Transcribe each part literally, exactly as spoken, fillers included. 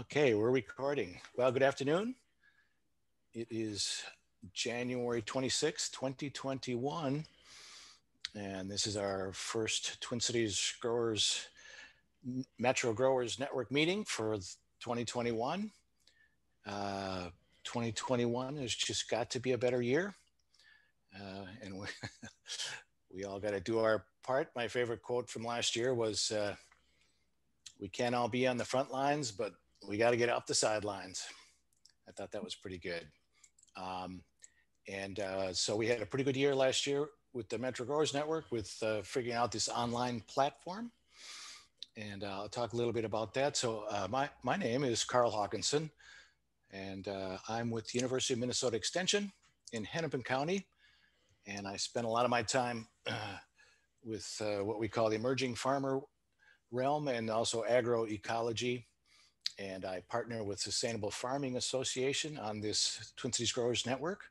Okay, we're recording. Well, good afternoon. It is January twenty-sixth, twenty twenty-one, and this is our first Twin Cities Growers Metro Growers Network meeting for twenty twenty-one. Uh, twenty twenty-one has just got to be a better year, uh, and we, we all got to do our part. My favorite quote from last year was, uh, we can't all be on the front lines, but we got to get up the sidelines. I thought that was pretty good. Um, and uh, so we had a pretty good year last year with the Metro Growers Network with uh, figuring out this online platform. And uh, I'll talk a little bit about that. So uh, my, my name is Carl Hawkinson, and uh, I'm with the University of Minnesota Extension in Hennepin County. And I spend a lot of my time uh, with uh, what we call the emerging farmer realm and also agroecology, and I partner with Sustainable Farming Association on this Twin Cities Growers Network.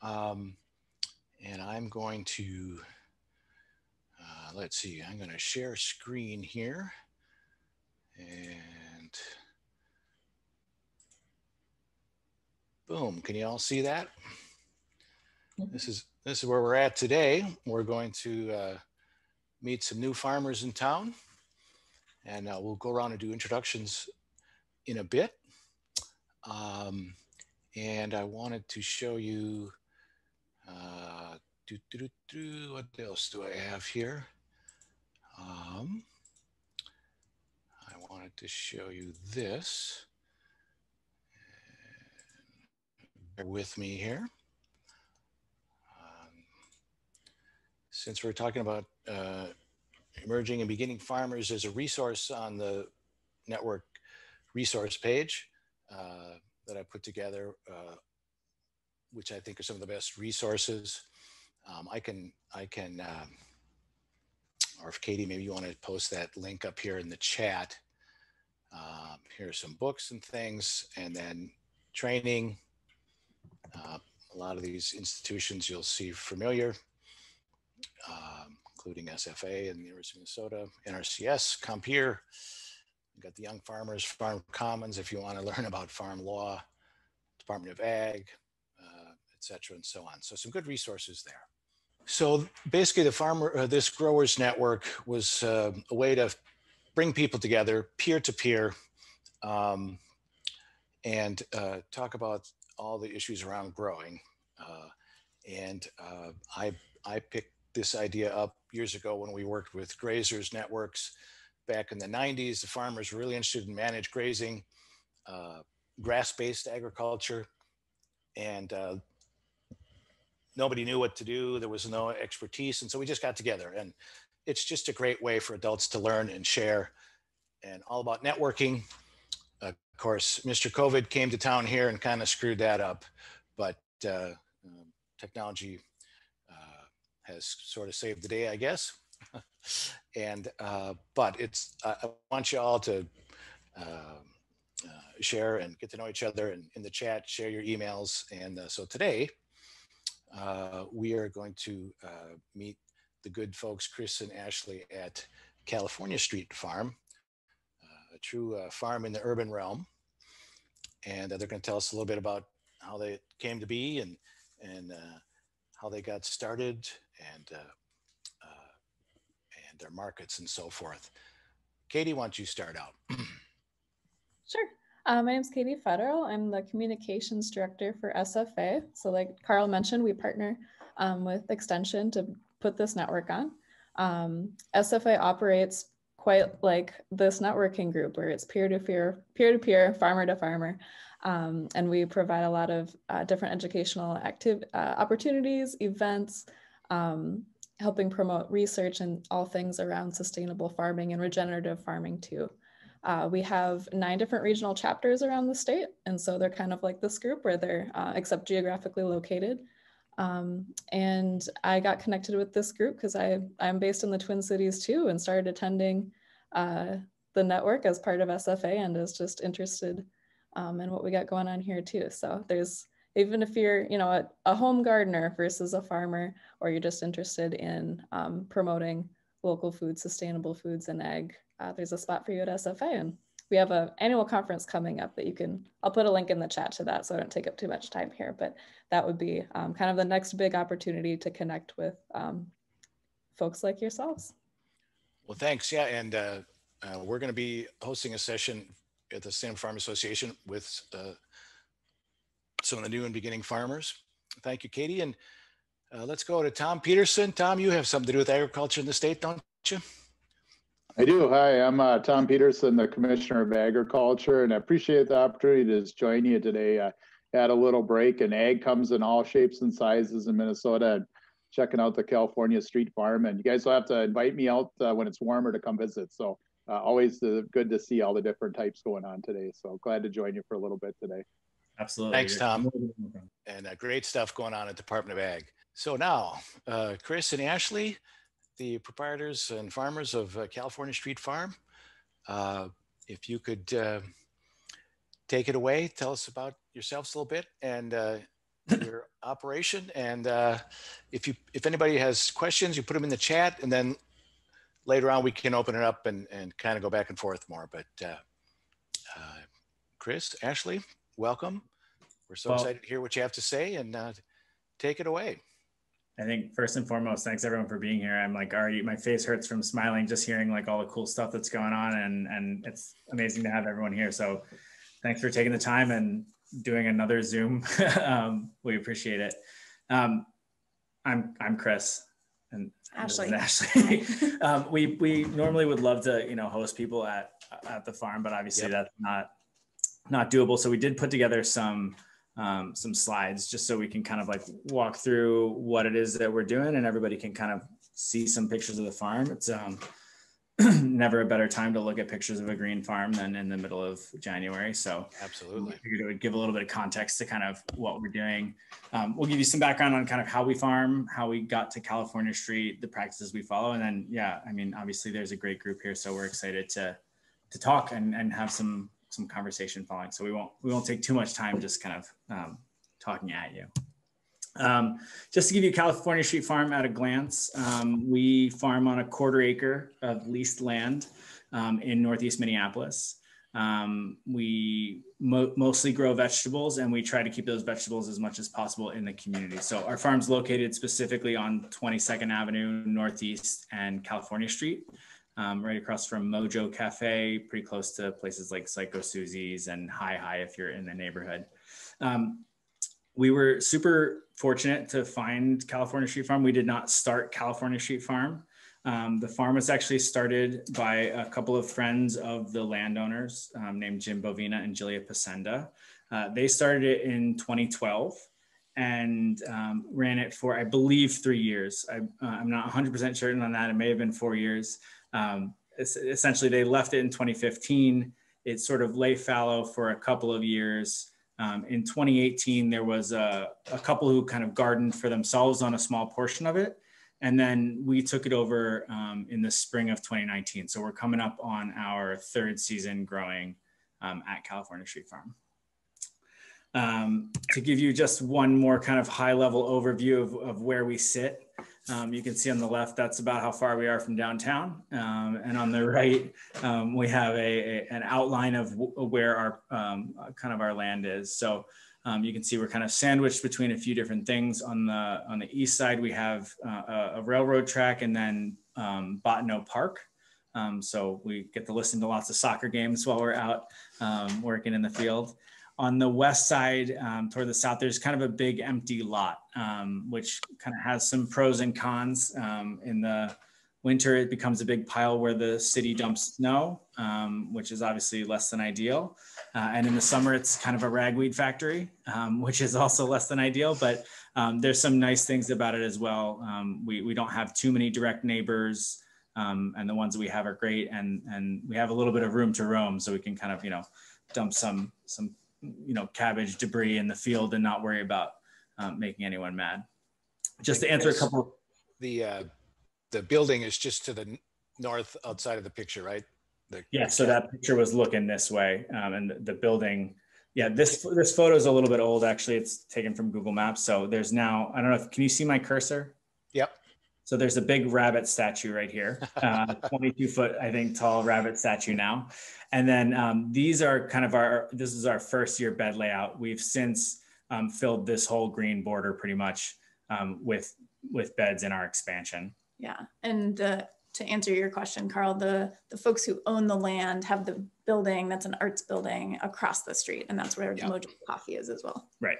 Um, and I'm going to, uh, let's see, I'm going to share screen here, and boom, can you all see that? This is, this is where we're at today. We're going to uh, meet some new farmers in town. And uh, we'll go around and do introductions in a bit. Um, and I wanted to show you, uh, do, do, do, do, what else do I have here? Um, I wanted to show you this. Bear with me here. Um, since we're talking about uh, Emerging and Beginning Farmers is a resource on the network resource page uh, that I put together, uh, which I think are some of the best resources. Um, I can, I can, um, or if Katie, maybe you want to post that link up here in the chat. Um, here's some books and things, and then training. Uh, a lot of these institutions you'll see familiar. Um, including S F A and the University of Minnesota, N R C S, Compeer. We've got the Young Farmers, Farm Commons, if you want to learn about farm law, Department of Ag, uh, et cetera, and so on. So some good resources there. So basically the farmer, uh, this growers network was uh, a way to bring people together, peer-to-peer, -to -peer, um, and uh, talk about all the issues around growing. Uh, and uh, I, I picked this idea up years ago when we worked with grazers networks back in the nineties. The farmers were really interested in managed grazing, uh, grass-based agriculture, and uh, nobody knew what to do. There was no expertise, and so we just got together, and it's just a great way for adults to learn and share, and all about networking. Of course, Mister COVID came to town here and kind of screwed that up, but uh, um, technology has sort of saved the day, I guess. and, uh, but it's, uh, I want you all to uh, uh, share and get to know each other, and in the chat, share your emails. And uh, so today uh, we are going to uh, meet the good folks, Chris and Ashley at California Street Farm, uh, a true uh, farm in the urban realm. And uh, they're gonna tell us a little bit about how they came to be, and, and uh, how they got started, and uh, uh, and their markets and so forth. Katie, why don't you start out? Sure. Uh, my name is Katie Federle. I'm the communications director for S F A. So like Carl mentioned, we partner um, with Extension to put this network on. Um, S F A operates quite like this networking group where it's peer-to-peer, peer-to-peer, farmer-to-farmer. Um, and we provide a lot of uh, different educational active uh, opportunities, events, um, helping promote research and all things around sustainable farming and regenerative farming too. Uh, we have nine different regional chapters around the state. And so they're kind of like this group where they're, uh, except geographically located. Um, and I got connected with this group because I, I'm based in the Twin Cities too, and started attending uh, the network as part of S F A, and is just interested Um, and what we got going on here too. So there's, even if you're, you know, a, a home gardener versus a farmer, or you're just interested in um, promoting local food, sustainable foods, and ag, uh, there's a spot for you at S F A, and we have an annual conference coming up that you can, I'll put a link in the chat to that so I don't take up too much time here, but that would be um, kind of the next big opportunity to connect with um, folks like yourselves. Well, thanks. Yeah, and uh, uh, we're going to be hosting a session at the Sustainable Farm Association with uh, some of the new and beginning farmers. Thank you, Katie. And uh, let's go to Tom Peterson. Tom, you have something to do with agriculture in the state, don't you? I do. Hi, I'm uh, Tom Peterson, the Commissioner of Agriculture, and I appreciate the opportunity to join you today. I had a little break, and ag comes in all shapes and sizes in Minnesota, and checking out the California Street Farm. And you guys will have to invite me out uh, when it's warmer to come visit. So uh, always uh, good to see all the different types going on today. So glad to join you for a little bit today. Absolutely. Thanks, Tom. And uh, great stuff going on at the Department of Ag. So now, uh, Chris and Ashley, the proprietors and farmers of uh, California Street Farm. Uh, if you could uh, take it away, tell us about yourselves a little bit and uh, your operation. And uh, if you, if anybody has questions, you put them in the chat, and then later on we can open it up and, and kind of go back and forth more. But uh, uh, Chris, Ashley, welcome. We're so well, excited to hear what you have to say, and uh, take it away. I think first and foremost, thanks everyone for being here. I'm like already, my face hurts from smiling, just hearing like all the cool stuff that's going on, and, and it's amazing to have everyone here. So thanks for taking the time and doing another Zoom. um, we appreciate it. Um, I'm, I'm Chris. And Ashley. Ashley. um, we, we normally would love to, you know, host people at, at the farm, but obviously yep. that's not, not doable. So we did put together some Um, some slides just so we can kind of like walk through what it is that we're doing, and everybody can kind of see some pictures of the farm. It's um, never a better time to look at pictures of a green farm than in the middle of January. So absolutely, I figured it would give a little bit of context to kind of what we're doing. Um, we'll give you some background on kind of how we farm, how we got to California Street, the practices we follow. And then, yeah, I mean, obviously there's a great group here. So we're excited to, to talk and, and have some some conversation following. So we won't, we won't take too much time just kind of um, talking at you. Um, just to give you California Street Farm at a glance, um, we farm on a quarter acre of leased land um, in Northeast Minneapolis. Um, we mo mostly grow vegetables, and we try to keep those vegetables as much as possible in the community. So our farm's located specifically on twenty-second Avenue, Northeast, and California Street. Um, right across from Mojo Cafe, pretty close to places like Psycho Susie's and High High if you're in the neighborhood. Um, we were super fortunate to find California Street Farm. We did not start California Street Farm. Um, the farm was actually started by a couple of friends of the landowners um, named Jim Bovina and Julia Pacenda. Uh, they started it in twenty twelve. And um, ran it for, I believe, three years. I, uh, I'm not one hundred percent certain on that. It may have been four years. Um, essentially, they left it in twenty fifteen. It sort of lay fallow for a couple of years. Um, in twenty eighteen, there was a, a couple who kind of gardened for themselves on a small portion of it. And then we took it over um, in the spring of twenty nineteen. So we're coming up on our third season growing um, at California Street Farm. Um, to give you just one more kind of high level overview of, of where we sit. Um, you can see on the left, that's about how far we are from downtown. Um, and on the right, um, we have a, a, an outline of where our um, kind of our land is. So um, you can see we're kind of sandwiched between a few different things. On the, on the east side, we have uh, a railroad track and then um, Bottineau Park. Um, so we get to listen to lots of soccer games while we're out um, working in the field. On the west side, um, toward the south, there's kind of a big empty lot, um, which kind of has some pros and cons. Um, in the winter, it becomes a big pile where the city dumps snow, um, which is obviously less than ideal. Uh, and in the summer, it's kind of a ragweed factory, um, which is also less than ideal, but um, there's some nice things about it as well. Um, we, we don't have too many direct neighbors, um, and the ones that we have are great. And, and we have a little bit of room to roam, so we can kind of, you know, dump some, some you know, cabbage debris in the field and not worry about um, making anyone mad. Just to answer a couple. The uh, the building is just to the north outside of the picture, right? The yeah. So that picture was looking this way, um, and the, the building. Yeah. This this photo is a little bit old, actually. It's taken from Google Maps. So there's now, I don't know if, can you see my cursor? Yep. So there's a big rabbit statue right here, uh, twenty-two foot, I think, tall rabbit statue now. And then um, these are kind of our, this is our first year bed layout. We've since um, filled this whole green border pretty much um, with, with beds in our expansion. Yeah, and uh, to answer your question, Carl, the, the folks who own the land have the building that's an arts building across the street, and that's where yeah. Mojo Coffee is as well. Right.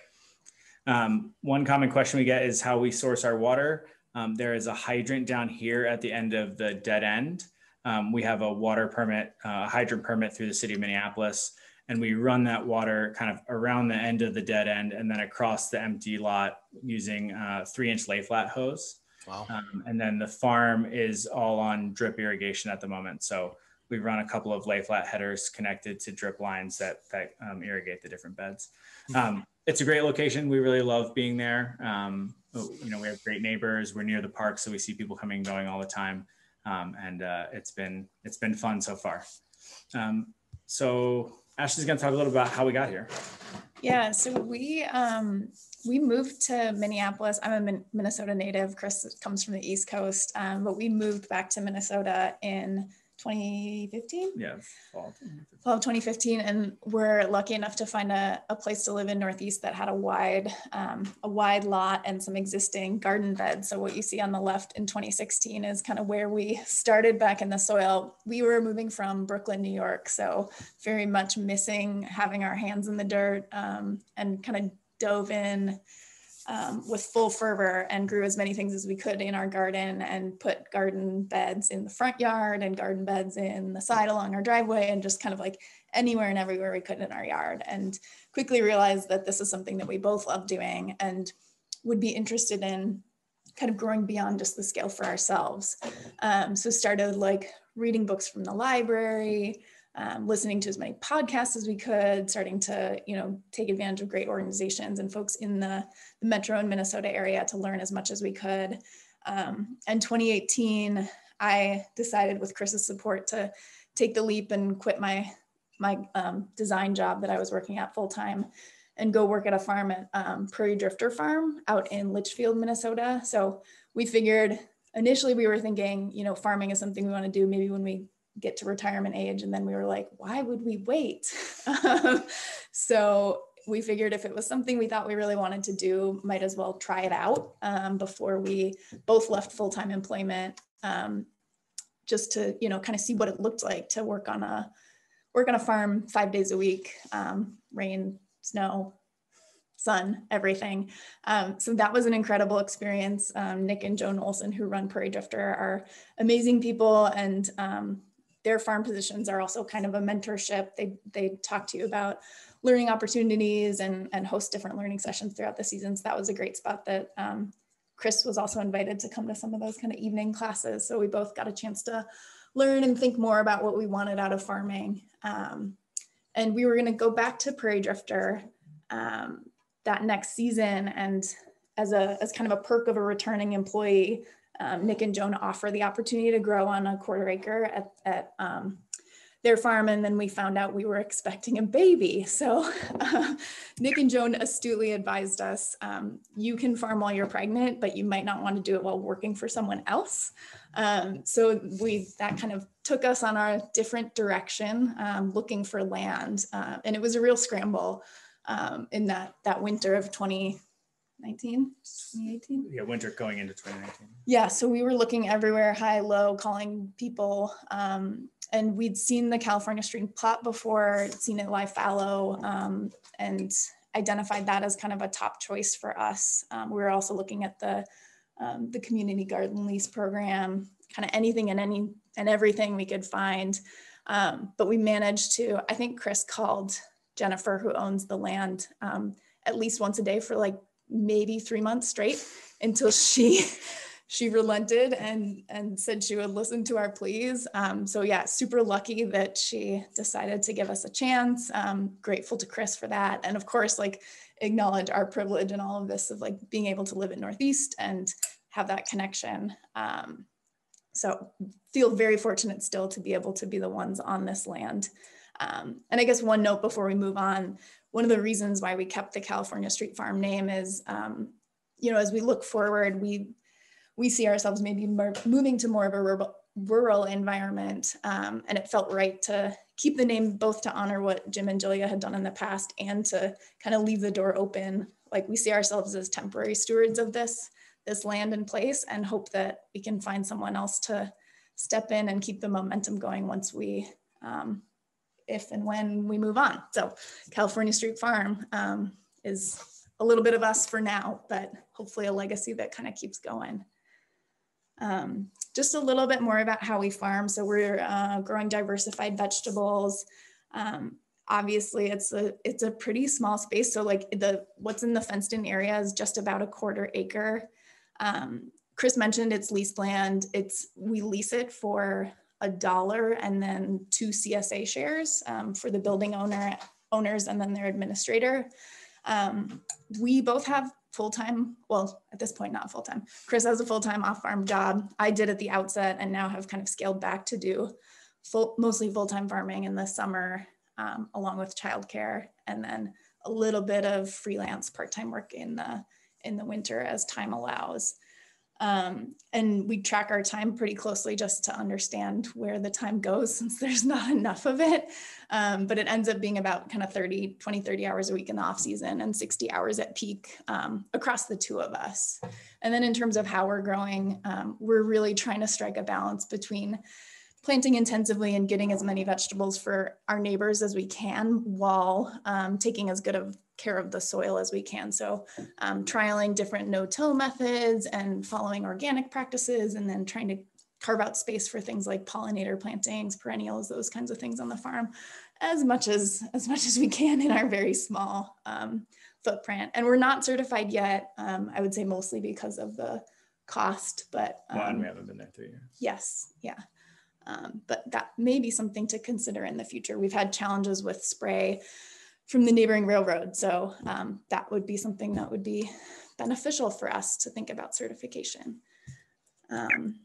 Um, one common question we get is how we source our water. Um, there is a hydrant down here at the end of the dead end. Um, we have a water permit, uh, hydrant permit through the city of Minneapolis, and we run that water kind of around the end of the dead end and then across the empty lot using uh, three inch lay flat hose. Wow. Um, and then the farm is all on drip irrigation at the moment. So we run a couple of lay flat headers connected to drip lines that, that um, irrigate the different beds. Um, it's a great location. We really love being there. Um, you know, we have great neighbors. We're near the park, so we see people coming and going all the time. Um, and uh, it's been it's been fun so far. Um, so Ashley's going to talk a little about how we got here. Yeah, so we um, we moved to Minneapolis. I'm a Minnesota native. Chris comes from the East Coast, um, but we moved back to Minnesota in twenty fifteen? Yeah, fall of twenty fifteen. And we're lucky enough to find a, a place to live in Northeast that had a wide, um, a wide lot and some existing garden beds. So what you see on the left in twenty sixteen is kind of where we started back in the soil. We were moving from Brooklyn, New York, so very much missing having our hands in the dirt, um, and kind of dove in Um, with full fervor and grew as many things as we could in our garden and put garden beds in the front yard and garden beds in the side along our driveway and just kind of like anywhere and everywhere we could in our yard, and quickly realized that this is something that we both love doing and would be interested in kind of growing beyond just the scale for ourselves. Um, so started like reading books from the library, Um, listening to as many podcasts as we could, starting to, you know, take advantage of great organizations and folks in the, the metro and Minnesota area to learn as much as we could. Um, and twenty eighteen, I decided with Chris's support to take the leap and quit my, my um, design job that I was working at full time and go work at a farm at um, Prairie Drifter Farm out in Litchfield, Minnesota. So we figured initially we were thinking, you know, farming is something we want to do maybe when we get to retirement age, and then we were like, why would we wait? um, so we figured if it was something we thought we really wanted to do, might as well try it out um, before we both left full-time employment, um, just to, you know, kind of see what it looked like to work on a work on a farm five days a week, um, rain, snow, sun, everything. Um, so that was an incredible experience. Um, Nick and Joan Olson, who run Prairie Drifter, are amazing people, and um, their farm positions are also kind of a mentorship. They, they talk to you about learning opportunities and, and host different learning sessions throughout the season. So that was a great spot that um, Chris was also invited to come to some of those kind of evening classes. So we both got a chance to learn and think more about what we wanted out of farming. Um, and we were gonna go back to Prairie Drifter um, that next season. And as a as kind of a perk of a returning employee, Um, Nick and Joan offer the opportunity to grow on a quarter acre at, at um, their farm, and then we found out we were expecting a baby. So uh, Nick and Joan astutely advised us, um, you can farm while you're pregnant, but you might not want to do it while working for someone else. Um, so we that kind of took us on our different direction, um, looking for land. Uh, and it was a real scramble um, in that, that winter of twenty nineteen, twenty eighteen? Yeah, winter going into twenty nineteen. Yeah, so we were looking everywhere, high, low, calling people. Um, and we'd seen the California Street plot before, seen it live fallow, um, and identified that as kind of a top choice for us. Um, we were also looking at the, um, the community garden lease program, kind of anything and any and everything we could find. Um, but we managed to, I think Chris called Jennifer, who owns the land, um, at least once a day for like maybe three months straight until she she relented and and said she would listen to our pleas. Um, so yeah, super lucky that she decided to give us a chance. Um, grateful to Chris for that. And of course, like acknowledge our privilege and all of this of like being able to live in Northeast and have that connection. Um, so feel very fortunate still to be able to be the ones on this land. Um, and I guess one note before we move on, one of the reasons why we kept the California Street Farm name is, um, you know, as we look forward, we we see ourselves maybe moving to more of a rural, rural environment. Um, and it felt right to keep the name, both to honor what Jim and Julia had done in the past and to kind of leave the door open. Like, we see ourselves as temporary stewards of this, this land and place, and hope that we can find someone else to step in and keep the momentum going once we, um, if and when we move on. So California Street Farm um, is a little bit of us for now, but hopefully a legacy that kind of keeps going. Um, just a little bit more about how we farm. So we're uh, growing diversified vegetables. Um, obviously it's a, it's a pretty small space. So like the, what's in the fenced in area is just about a quarter acre. Um, Chris mentioned it's leased land. It's, we lease it for a dollar and then two C S A shares um, for the building owner, owners and then their administrator. Um, we both have full-time, well, at this point, not full-time. Chris has a full-time off-farm job. I did at the outset and now have kind of scaled back to do full, mostly full-time farming in the summer, um, along with childcare, and then a little bit of freelance part-time work in the, in the winter as time allows. Um, and we track our time pretty closely just to understand where the time goes, since there's not enough of it. Um, but it ends up being about kind of thirty, twenty, thirty hours a week in the off season and sixty hours at peak, um, across the two of us. And then in terms of how we're growing, um, we're really trying to strike a balance between planting intensively and getting as many vegetables for our neighbors as we can, while um, taking as good of care of the soil as we can. So um, trialing different no-till methods and following organic practices, and then trying to carve out space for things like pollinator plantings, perennials, those kinds of things on the farm, as much as, as much as we can in our very small um, footprint. And we're not certified yet, um, I would say mostly because of the cost, but- um, well, and we haven't been there two years. Yes, yeah. Um, but that may be something to consider in the future. We've had challenges with spray from the neighboring railroad. So um, that would be something that would be beneficial for us to think about certification. Um,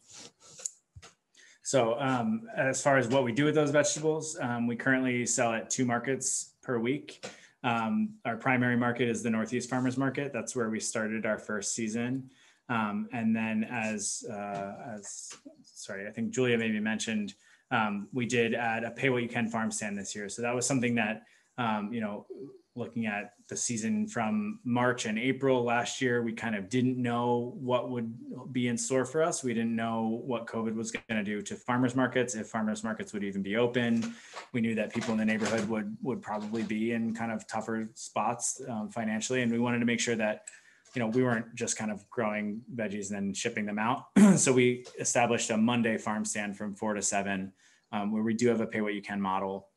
so um, as far as what we do with those vegetables, um, we currently sell at two markets per week. Um, our primary market is the Northeast Farmers Market. That's where we started our first season. Um, and then as, uh, as, sorry, I think Julia maybe mentioned, um, we did add a pay what you can farm stand this year. So that was something that, um, you know, looking at the season from March and April last year, we kind of didn't know what would be in store for us. We didn't know what COVID was going to do to farmers markets, if farmers markets would even be open. We knew that people in the neighborhood would, would probably be in kind of tougher spots um, financially. And we wanted to make sure that, you know, we weren't just kind of growing veggies and then shipping them out. So we established a Monday farm stand from four to seven, um, where we do have a pay what you can model.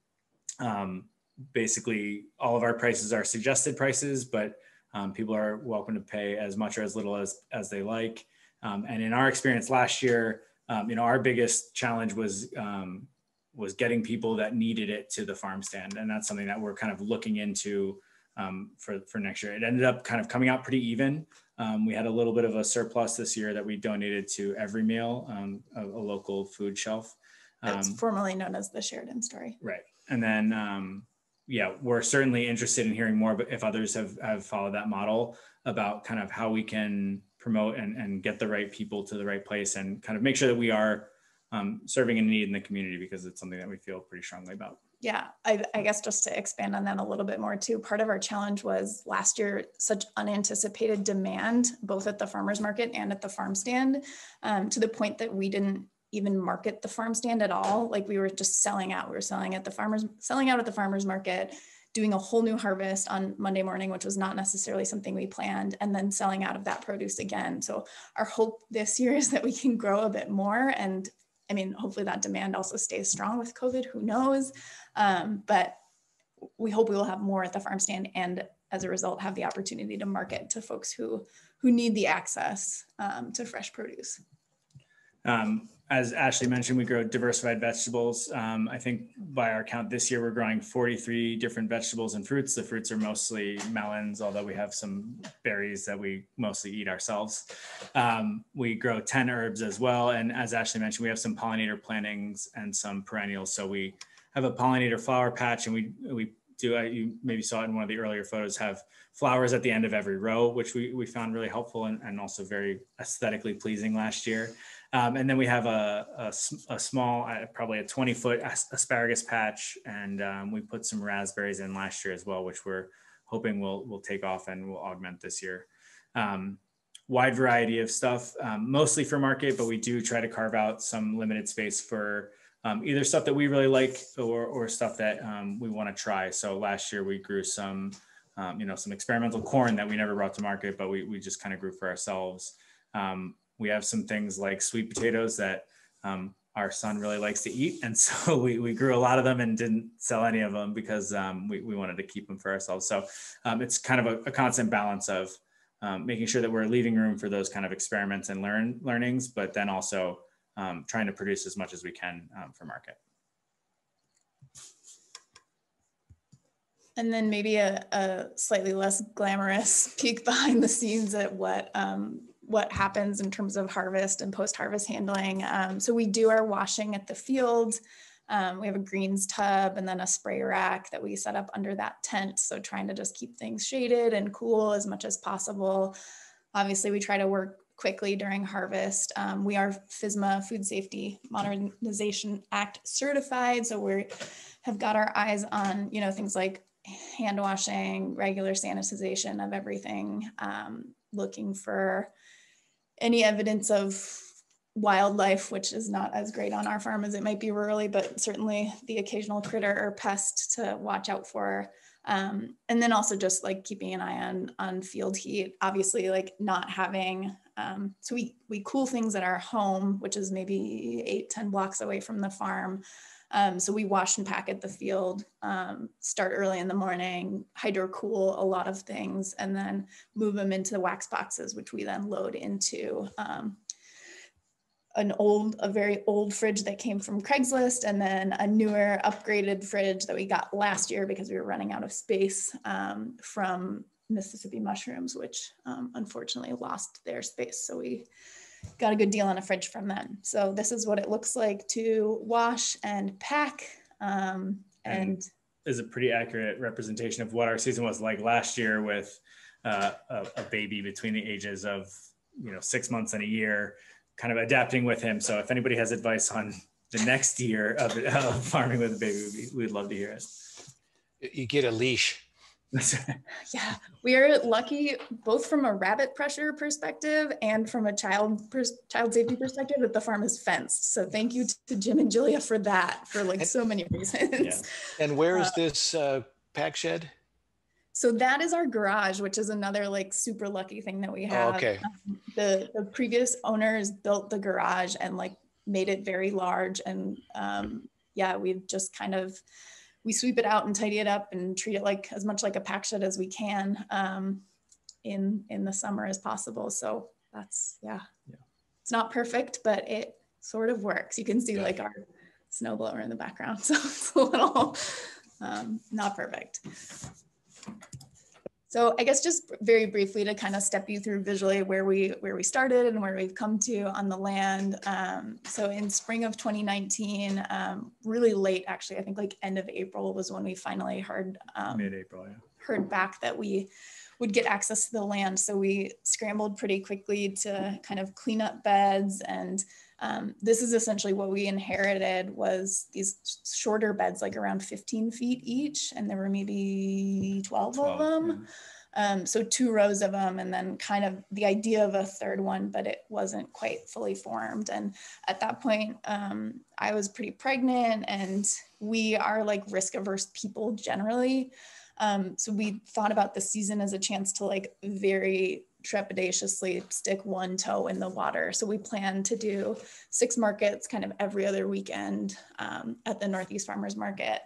Um, basically, all of our prices are suggested prices, but um, people are welcome to pay as much or as little as, as they like. Um, and in our experience last year, um, you know, our biggest challenge was, um, was getting people that needed it to the farm stand. And that's something that we're kind of looking into Um, for, for next year. It ended up kind of coming out pretty even. Um, we had a little bit of a surplus this year that we donated to Every Meal, um, a, a local food shelf. Um, it's formerly known as the Sheridan Story. Right. And then, um, yeah, we're certainly interested in hearing more, but if others have, have followed that model, about kind of how we can promote and, and get the right people to the right place and kind of make sure that we are um, serving a need in the community, because it's something that we feel pretty strongly about. Yeah, I, I guess just to expand on that a little bit more too, part of our challenge was last year, such unanticipated demand, both at the farmer's market and at the farm stand, um, to the point that we didn't even market the farm stand at all. Like, we were just selling out. We were selling at the farmers, selling out at the farmer's market, doing a whole new harvest on Monday morning, which was not necessarily something we planned, and then selling out of that produce again. So our hope this year is that we can grow a bit more, and I mean, hopefully that demand also stays strong with COVID, who knows? Um, but we hope we will have more at the farm stand, and as a result, have the opportunity to market to folks who, who need the access um, to fresh produce. Um, as Ashley mentioned, we grow diversified vegetables. Um, I think by our count this year, we're growing forty-three different vegetables and fruits. The fruits are mostly melons, although we have some berries that we mostly eat ourselves. Um, we grow ten herbs as well. And as Ashley mentioned, we have some pollinator plantings and some perennials. So we have a pollinator flower patch, and we, we do, I, you maybe saw it in one of the earlier photos, have flowers at the end of every row, which we, we found really helpful and, and also very aesthetically pleasing last year. Um, and then we have a, a, a small, uh, probably a twenty foot asparagus patch. And um, we put some raspberries in last year as well, which we're hoping will will take off and will augment this year. Um, wide variety of stuff, um, mostly for market, but we do try to carve out some limited space for um, either stuff that we really like or, or stuff that um, we wanna try. So last year we grew some, um, you know, some experimental corn that we never brought to market, but we, we just kind of grew for ourselves. Um, We have some things like sweet potatoes that um, our son really likes to eat. And so we, we grew a lot of them and didn't sell any of them because um, we, we wanted to keep them for ourselves. So um, it's kind of a, a constant balance of um, making sure that we're leaving room for those kind of experiments and learn learnings, but then also um, trying to produce as much as we can um, for market. And then maybe a, a slightly less glamorous peek behind the scenes at what, um, what happens in terms of harvest and post-harvest handling. Um, so we do our washing at the field. Um, we have a greens tub and then a spray rack that we set up under that tent. So trying to just keep things shaded and cool as much as possible. Obviously we try to work quickly during harvest. Um, we are F S M A Food Safety Modernization Act certified. So we have got our eyes on, you know, things like hand washing, regular sanitization of everything, um, looking for any evidence of wildlife, which is not as great on our farm as it might be rurally, but certainly the occasional critter or pest to watch out for. Um, and then also just like keeping an eye on, on field heat, obviously like not having, um, so we, we cool things at our home, which is maybe eight, ten blocks away from the farm. Um, so we wash and pack at the field, um, start early in the morning, hydro cool a lot of things, and then move them into the wax boxes, which we then load into um, an old, a very old fridge that came from Craigslist, and then a newer upgraded fridge that we got last year because we were running out of space um, from Mississippi Mushrooms, which um, unfortunately lost their space. So we got a good deal on a fridge from them. So this is what it looks like to wash and pack. Um, and, and is a pretty accurate representation of what our season was like last year with uh, a, a baby between the ages of, you know, six months and a year, kind of adapting with him. So if anybody has advice on the next year of, of farming with a baby, we'd love to hear it. You get a leash. Yeah, we are lucky both from a rabbit pressure perspective and from a child pers child safety perspective that the farm is fenced. So thank you to Jim and Julia for that, for like so many reasons. Yeah. And where is this uh, pack shed? So that is our garage, which is another like super lucky thing that we have. Oh, okay. Um, the, the previous owners built the garage and like made it very large, and um, yeah, we've just kind of. We sweep it out and tidy it up and treat it like as much like a pack shed as we can um, in in the summer as possible. So that's yeah. yeah, it's not perfect, but it sort of works. You can see yeah. like our snowblower in the background, so it's a little um, not perfect. So I guess just very briefly to kind of step you through visually where we where we started and where we've come to on the land. Um, so in spring of twenty nineteen, um, really late actually, I think like end of April was when we finally heard um, mid-April, yeah. heard back that we would get access to the land. So we scrambled pretty quickly to kind of clean up beds, and um, this is essentially what we inherited was these shorter beds, like around fifteen feet each, and there were maybe twelve, twelve of them. Yeah. Um, so two rows of them, and then kind of the idea of a third one, but it wasn't quite fully formed. And at that point, um, I was pretty pregnant, and we are like risk averse people generally. Um, so we thought about the season as a chance to like very trepidatiously stick one toe in the water. So we planned to do six markets kind of every other weekend um, at the Northeast Farmers Market.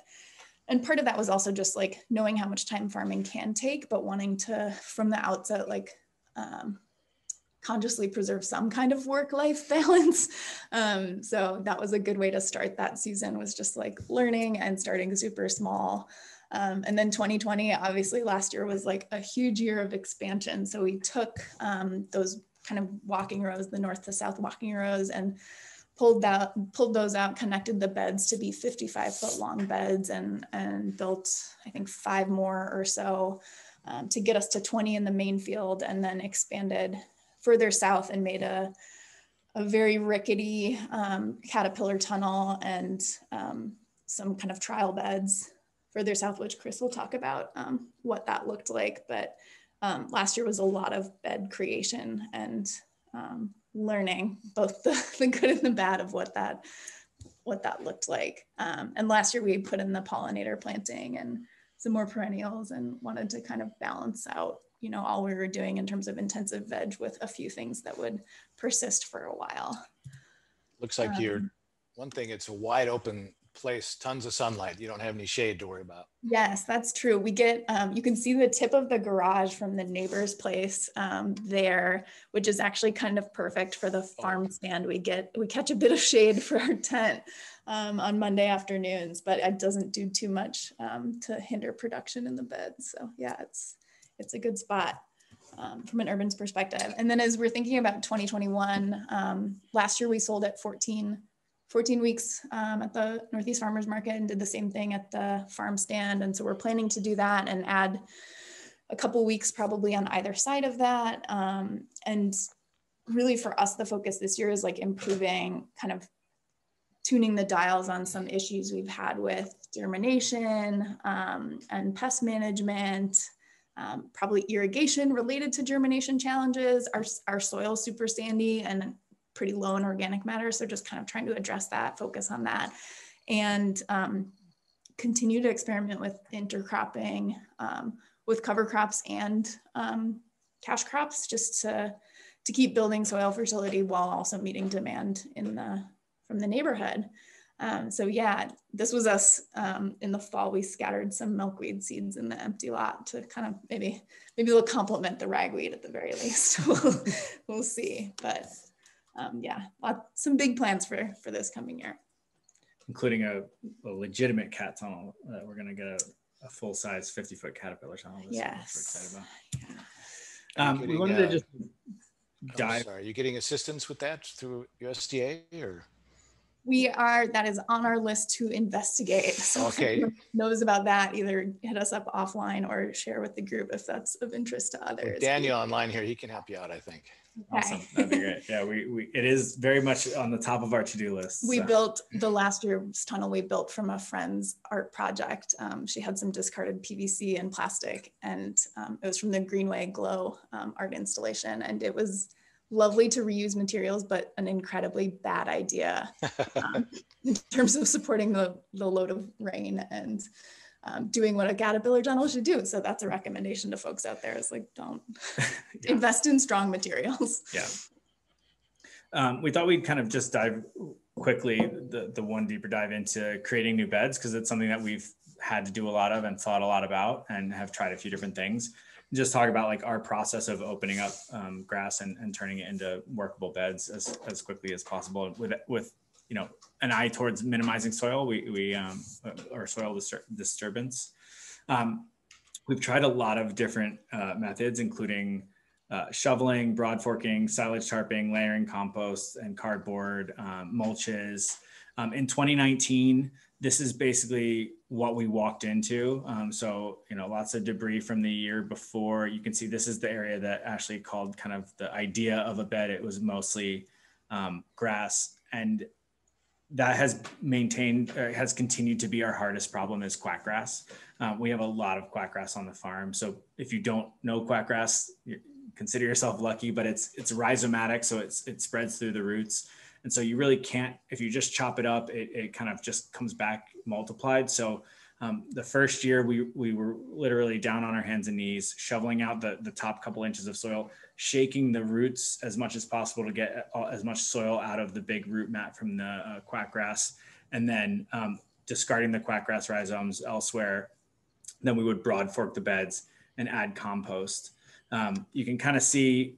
And part of that was also just like knowing how much time farming can take, but wanting to, from the outset, like um, consciously preserve some kind of work-life balance. Um, so that was a good way to start that season, was just like learning and starting super small. Um, and then twenty twenty, obviously last year was like a huge year of expansion. So we took um, those kind of walking rows, the north to south walking rows, and pulled that, pulled those out, connected the beds to be fifty-five foot long beds, and, and built, I think, five more or so um, to get us to twenty in the main field, and then expanded further south and made a, a very rickety um, caterpillar tunnel and um, some kind of trial beds further south, which Chris will talk about um, what that looked like. But um, last year was a lot of bed creation and um, learning both the, the good and the bad of what that what that looked like. Um, and last year we put in the pollinator planting and some more perennials, and wanted to kind of balance out, you know, all we were doing in terms of intensive veg with a few things that would persist for a while. Looks like um, you're, one thing, it's a wide open place, tons of sunlight. You don't have any shade to worry about. Yes, that's true. We get, um, you can see the tip of the garage from the neighbor's place um, there, which is actually kind of perfect for the farm stand. We get, we catch a bit of shade for our tent um, on Monday afternoons, but it doesn't do too much um, to hinder production in the bed. So yeah, it's, it's a good spot um, from an urban's perspective. And then as we're thinking about twenty twenty-one, um, last year we sold at fourteen weeks um, at the Northeast Farmers Market, and did the same thing at the farm stand. And so we're planning to do that and add a couple weeks probably on either side of that. Um, and really for us, the focus this year is like improving, kind of tuning the dials on some issues we've had with germination um, and pest management, um, probably irrigation related to germination challenges. Our, our soil is super sandy and pretty low in organic matter. So just kind of trying to address that, focus on that, and um, continue to experiment with intercropping um, with cover crops and um, cash crops, just to, to keep building soil fertility while also meeting demand in the, from the neighborhood. Um, so yeah, this was us um, in the fall. We scattered some milkweed seeds in the empty lot to kind of maybe, maybe it'll complement the ragweed at the very least. we'll, we'll see, but Um, yeah, lots, some big plans for, for this coming year. Including a, a legitimate cat tunnel. Uh, we're going to get a, a full-size fifty-foot caterpillar tunnel. This yes. We're excited about. Yeah. Um, getting, we wanted uh, to just dive. Are you getting assistance with that through U S D A? Or? We are. That is on our list to investigate. So okay. If anyone knows about that, either hit us up offline or share with the group if that's of interest to others. With Daniel online here, he can help you out, I think. Okay. Awesome. That'd be great. Yeah, we, we it is very much on the top of our to-do list. We so. built the last year's tunnel we built from a friend's art project. Um, she had some discarded P V C and plastic, and um, it was from the Greenway Glow um, art installation, and it was lovely to reuse materials, but an incredibly bad idea um, in terms of supporting the, the load of rain and Um, doing what a caterpillar tunnel should do. So that's a recommendation to folks out there, is like, don't yeah. invest in strong materials. Yeah. Um, we thought we'd kind of just dive quickly, the, the one deeper dive into creating new beds, because it's something that we've had to do a lot of and thought a lot about and have tried a few different things. Just talk about like our process of opening up um, grass and, and turning it into workable beds as, as quickly as possible with, with you know, an eye towards minimizing soil, we, we um, or soil distur disturbance. Um, we've tried a lot of different uh, methods, including uh, shoveling, broad forking, silage tarping, layering compost and cardboard, um, mulches. Um, in twenty nineteen, this is basically what we walked into. Um, so, you know, lots of debris from the year before. You can see this is the area that Ashley called kind of the idea of a bed. It was mostly um, grass, and that has maintained, uh, has continued to be our hardest problem, is quackgrass. Uh, we have a lot of quackgrass on the farm. So if you don't know quackgrass, you consider yourself lucky, but it's it's rhizomatic, so it's, it spreads through the roots. And so you really can't, if you just chop it up, it, it kind of just comes back multiplied. So um, the first year we, we were literally down on our hands and knees, shoveling out the, the top couple inches of soil, shaking the roots as much as possible to get as much soil out of the big root mat from the uh, quackgrass, and then um, discarding the quackgrass rhizomes elsewhere. Then we would broad fork the beds and add compost. Um, you can kind of see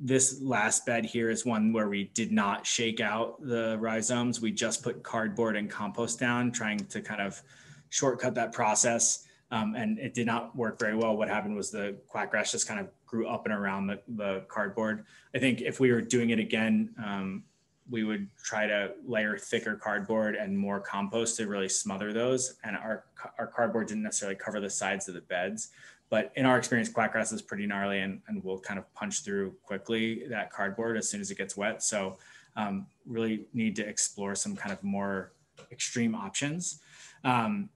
this last bed here is one where we did not shake out the rhizomes. We just put cardboard and compost down, trying to kind of shortcut that process. Um, and it did not work very well. What happened was the quackgrass just kind of grew up and around the, the cardboard. I think if we were doing it again, um, we would try to layer thicker cardboard and more compost to really smother those. And our, our cardboard didn't necessarily cover the sides of the beds, but in our experience, blackgrass is pretty gnarly and, and will kind of punch through quickly that cardboard as soon as it gets wet. So um, really need to explore some kind of more extreme options. Um,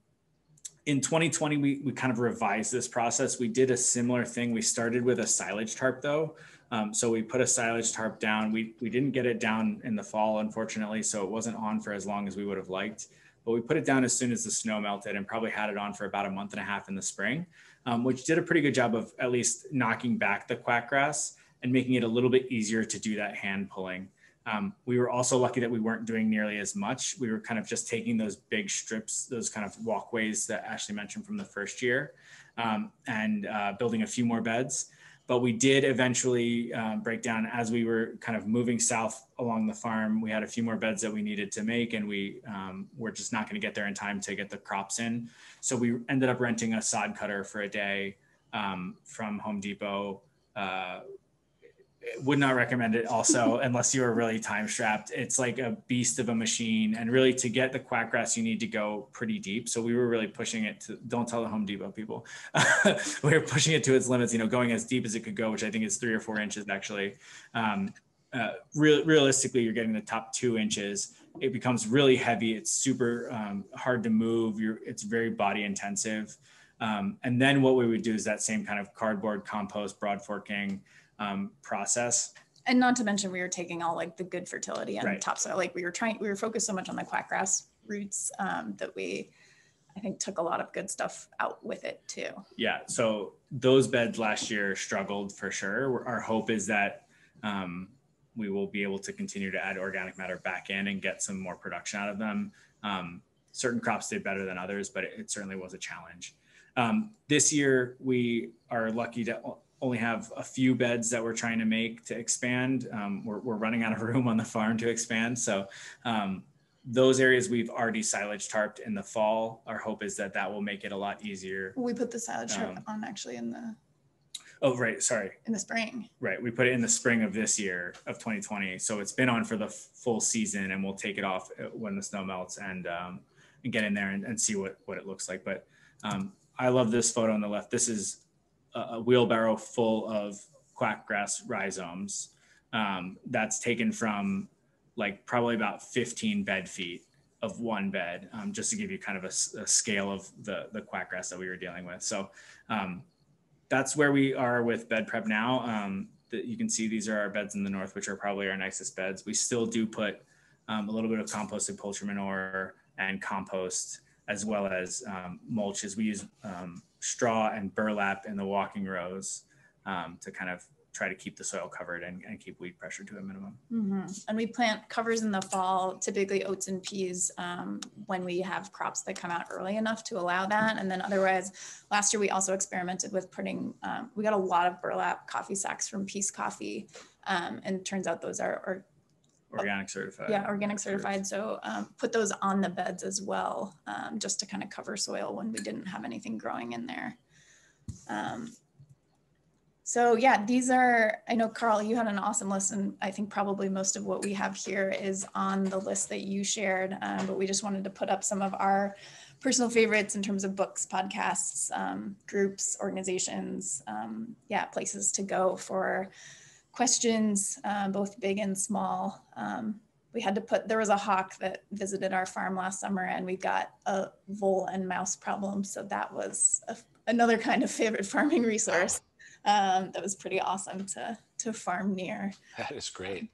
in twenty twenty, we, we kind of revised this process. We did a similar thing. We started with a silage tarp though. Um, so we put a silage tarp down. We, we didn't get it down in the fall, unfortunately, so it wasn't on for as long as we would have liked, but we put it down as soon as the snow melted and probably had it on for about a month and a half in the spring, um, which did a pretty good job of at least knocking back the quackgrass and making it a little bit easier to do that hand pulling. Um, we were also lucky that we weren't doing nearly as much. We were kind of just taking those big strips, those kind of walkways that Ashley mentioned from the first year, um, and uh, building a few more beds. But we did eventually um, break down as we were kind of moving south along the farm. We had a few more beds that we needed to make, and we um, were just not going to get there in time to get the crops in. So we ended up renting a sod cutter for a day um, from Home Depot. Uh, would not recommend it also unless you are really time strapped. It's like a beast of a machine, and really to get the quackgrass you need to go pretty deep. So we were really pushing it to, don't tell the Home Depot people, we were pushing it to its limits, you know, going as deep as it could go, which I think is three or four inches actually. Um, uh, re realistically, you're getting the top two inches. It becomes really heavy. It's super um, hard to move. You're, it's very body intensive. Um, and then what we would do is that same kind of cardboard compost, broad forking, um, process. And not to mention, we were taking all like the good fertility and right. topsoil. Like we were trying, we were focused so much on the quackgrass roots, um, that we, I think, took a lot of good stuff out with it too. Yeah. So those beds last year struggled for sure. Our hope is that, um, we will be able to continue to add organic matter back in and get some more production out of them. Um, certain crops did better than others, but it, it certainly was a challenge. Um, this year we are lucky to only have a few beds that we're trying to make to expand. Um, we're, we're running out of room on the farm to expand. So um, those areas we've already silage tarped in the fall. Our hope is that that will make it a lot easier. We put the silage tarp um, on actually in the... Oh, right, sorry. In the spring. Right, we put it in the spring of this year, of twenty twenty. So it's been on for the full season, and we'll take it off when the snow melts and, um, and get in there and, and see what, what it looks like. But um, I love this photo on the left. This is a wheelbarrow full of quackgrass rhizomes um, that's taken from like probably about fifteen bed feet of one bed, um, just to give you kind of a, a scale of the, the quackgrass that we were dealing with. So um, that's where we are with bed prep now. Um, that you can see these are our beds in the north, which are probably our nicest beds. We still do put um, a little bit of composted poultry manure and compost, as well as um, mulches. We use um, straw and burlap in the walking rows um, to kind of try to keep the soil covered and, and keep weed pressure to a minimum. Mm-hmm. And we plant covers in the fall, typically oats and peas, um, when we have crops that come out early enough to allow that. And then otherwise, last year we also experimented with putting, um, we got a lot of burlap coffee sacks from Peace Coffee, um, and it turns out those are, are organic certified. Yeah, organic certified. So um, put those on the beds as well, um, just to kind of cover soil when we didn't have anything growing in there. Um, so yeah, these are, I know Carl, you had an awesome list, and I think probably most of what we have here is on the list that you shared, um, but we just wanted to put up some of our personal favorites in terms of books, podcasts, um, groups, organizations, um, yeah, places to go for questions, uh, both big and small. Um, we had to put, there was a hawk that visited our farm last summer, and we got a vole and mouse problem. So that was a, another kind of favorite farming resource. Um, that was pretty awesome to, to farm near. That is great.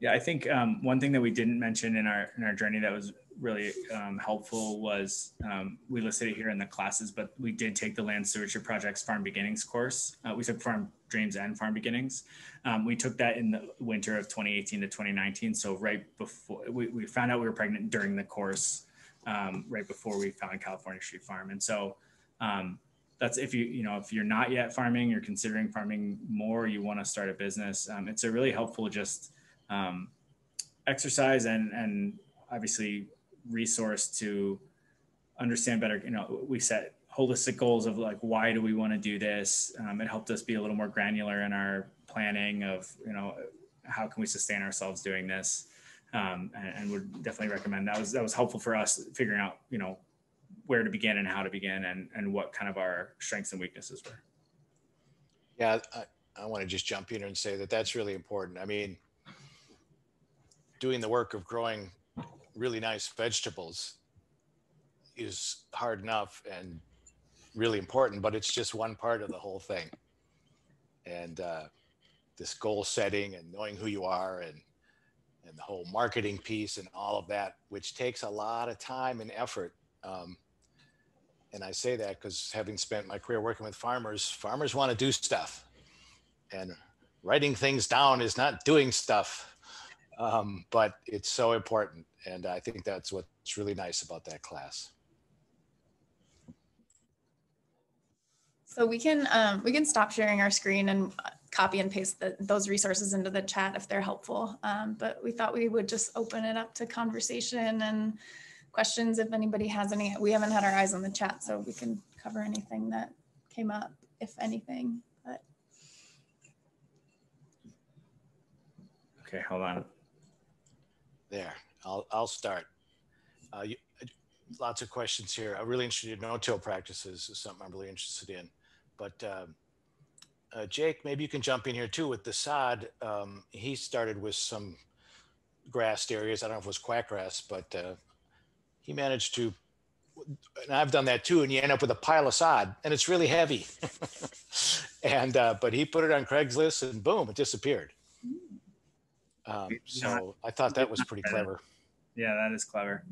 Yeah, I think um, one thing that we didn't mention in our, in our journey that was really um, helpful was, um, we listed it here in the classes, but we did take the Land Stewardship Project's Farm Beginnings course. Uh, we took Farm Dreams and Farm Beginnings. Um, we took that in the winter of twenty eighteen to twenty nineteen. So right before, we, we found out we were pregnant during the course, um, right before we found California Street Farm. And so um, that's, if you, you know, if you're not yet farming, you're considering farming more, you wanna start a business, um, it's a really helpful just um, exercise and, and obviously resource to understand better. You know, we set holistic goals of like, why do we want to do this? Um, it helped us be a little more granular in our planning of, you know, how can we sustain ourselves doing this? um, and, and would definitely recommend. That was that was helpful for us figuring out, you know, where to begin and how to begin, and and what kind of our strengths and weaknesses were. Yeah, I, I want to just jump in and say that that's really important. I mean, doing the work of growing really nice vegetables is hard enough and really important, but it's just one part of the whole thing. And uh, this goal setting and knowing who you are, and and the whole marketing piece and all of that, which takes a lot of time and effort. Um, and I say that because having spent my career working with farmers, farmers want to do stuff, and writing things down is not doing stuff, um, but it's so important. And I think that's what's really nice about that class. So we can um, we can stop sharing our screen and copy and paste the, those resources into the chat if they're helpful. Um, but we thought we would just open it up to conversation and questions if anybody has any. We haven't had our eyes on the chat, so we can cover anything that came up, if anything. But okay, hold on. There, I'll I'll start. Uh, you, lots of questions here. I'm really interested in no-till practices. Is something I'm really interested in, but. Um, Uh, Jake, maybe you can jump in here too with the sod. Um, he started with some grassed areas. I don't know if it was quackgrass, but uh, he managed to, and I've done that too, and you end up with a pile of sod, and it's really heavy. and uh, But he put it on Craigslist, and boom, it disappeared. Um, so I thought that was pretty clever. Yeah, that is clever.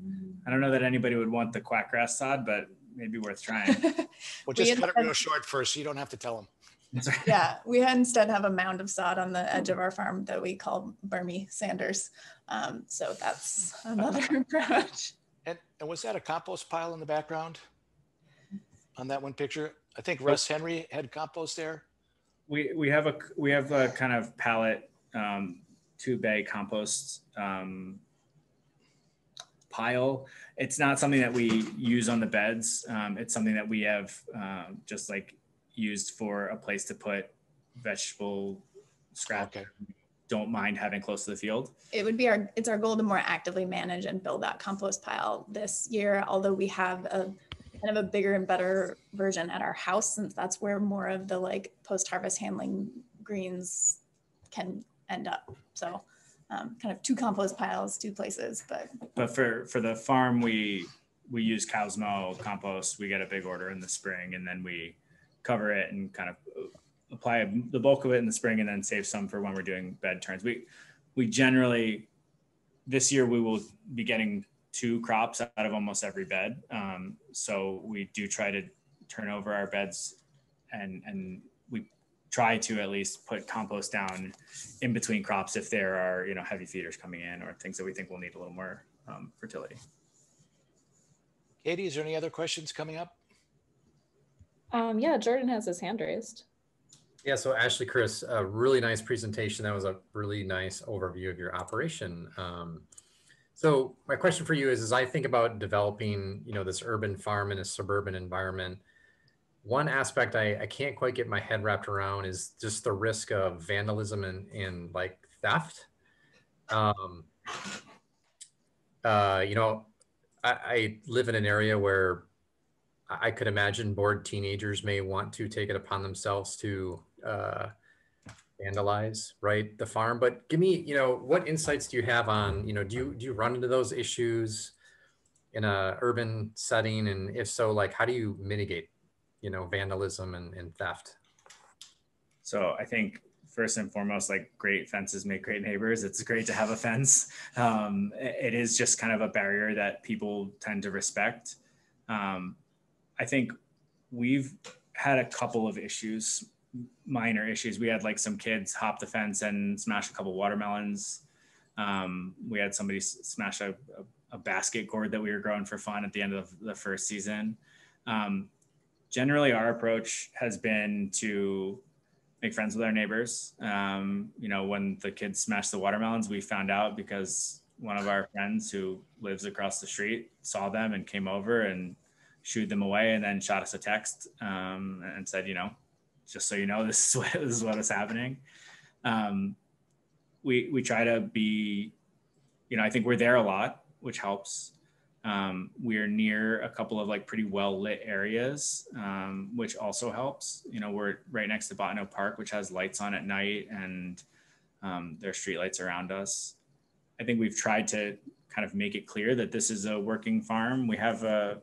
I don't know that anybody would want the quackgrass sod, but maybe worth trying. Well, just we cut it real short first so you don't have to tell them. Yeah, we instead have a mound of sod on the edge of our farm that we call Burmy Sanders. Um, so that's another approach. And, and was that a compost pile in the background on that one picture? I think Russ Henry had compost there. We we have a we have a kind of pallet um, two bay compost um, pile. It's not something that we use on the beds. Um, it's something that we have um, just like. Used for a place to put vegetable scrap. Okay. Don't mind having close to the field. It would be our, it's our goal to more actively manage and build that compost pile this year, although we have a kind of a bigger and better version at our house, since that's where more of the like post-harvest handling greens can end up. So um, kind of two compost piles, two places, but. But for, for the farm, we, we use Cosmo compost. We get a big order in the spring, and then we cover it and kind of apply the bulk of it in the spring, and then save some for when we're doing bed turns. We we generally, this year we will be getting two crops out of almost every bed. Um, so we do try to turn over our beds, and, and we try to at least put compost down in between crops if there are, you know, heavy feeders coming in or things that we think will need a little more um, fertility. Katie, is there any other questions coming up? Um, yeah, Jordan has his hand raised. Yeah, so Ashley, Chris, a really nice presentation. That was a really nice overview of your operation. Um, so my question for you is, as I think about developing, you know, this urban farm in a suburban environment, one aspect I, I can't quite get my head wrapped around is just the risk of vandalism and, and like theft. Um, uh, you know, I, I live in an area where I could imagine bored teenagers may want to take it upon themselves to uh, vandalize, right, the farm. But give me, you know, what insights do you have on, you know, do you do you run into those issues in a urban setting, and if so, like, how do you mitigate, you know, vandalism and, and theft? So I think first and foremost, like, great fences make great neighbors. It's great to have a fence. Um, it is just kind of a barrier that people tend to respect. Um, I think we've had a couple of issues, minor issues. We had like some kids hop the fence and smash a couple watermelons. Um, we had somebody smash a, a, a basket gourd that we were growing for fun at the end of the first season. Um, generally, our approach has been to make friends with our neighbors. Um, you know, when the kids smashed the watermelons, we found out because one of our friends who lives across the street saw them and came over and shooed them away, and then shot us a text um, and said, you know, just so you know, this is what, this is what is happening. Um, we, we try to be you know, I think we're there a lot, which helps. Um, we're near a couple of like pretty well lit areas, um, which also helps. You know, we're right next to Bottineau Park, which has lights on at night, and um, there are streetlights around us. I think we've tried to kind of make it clear that this is a working farm. We have a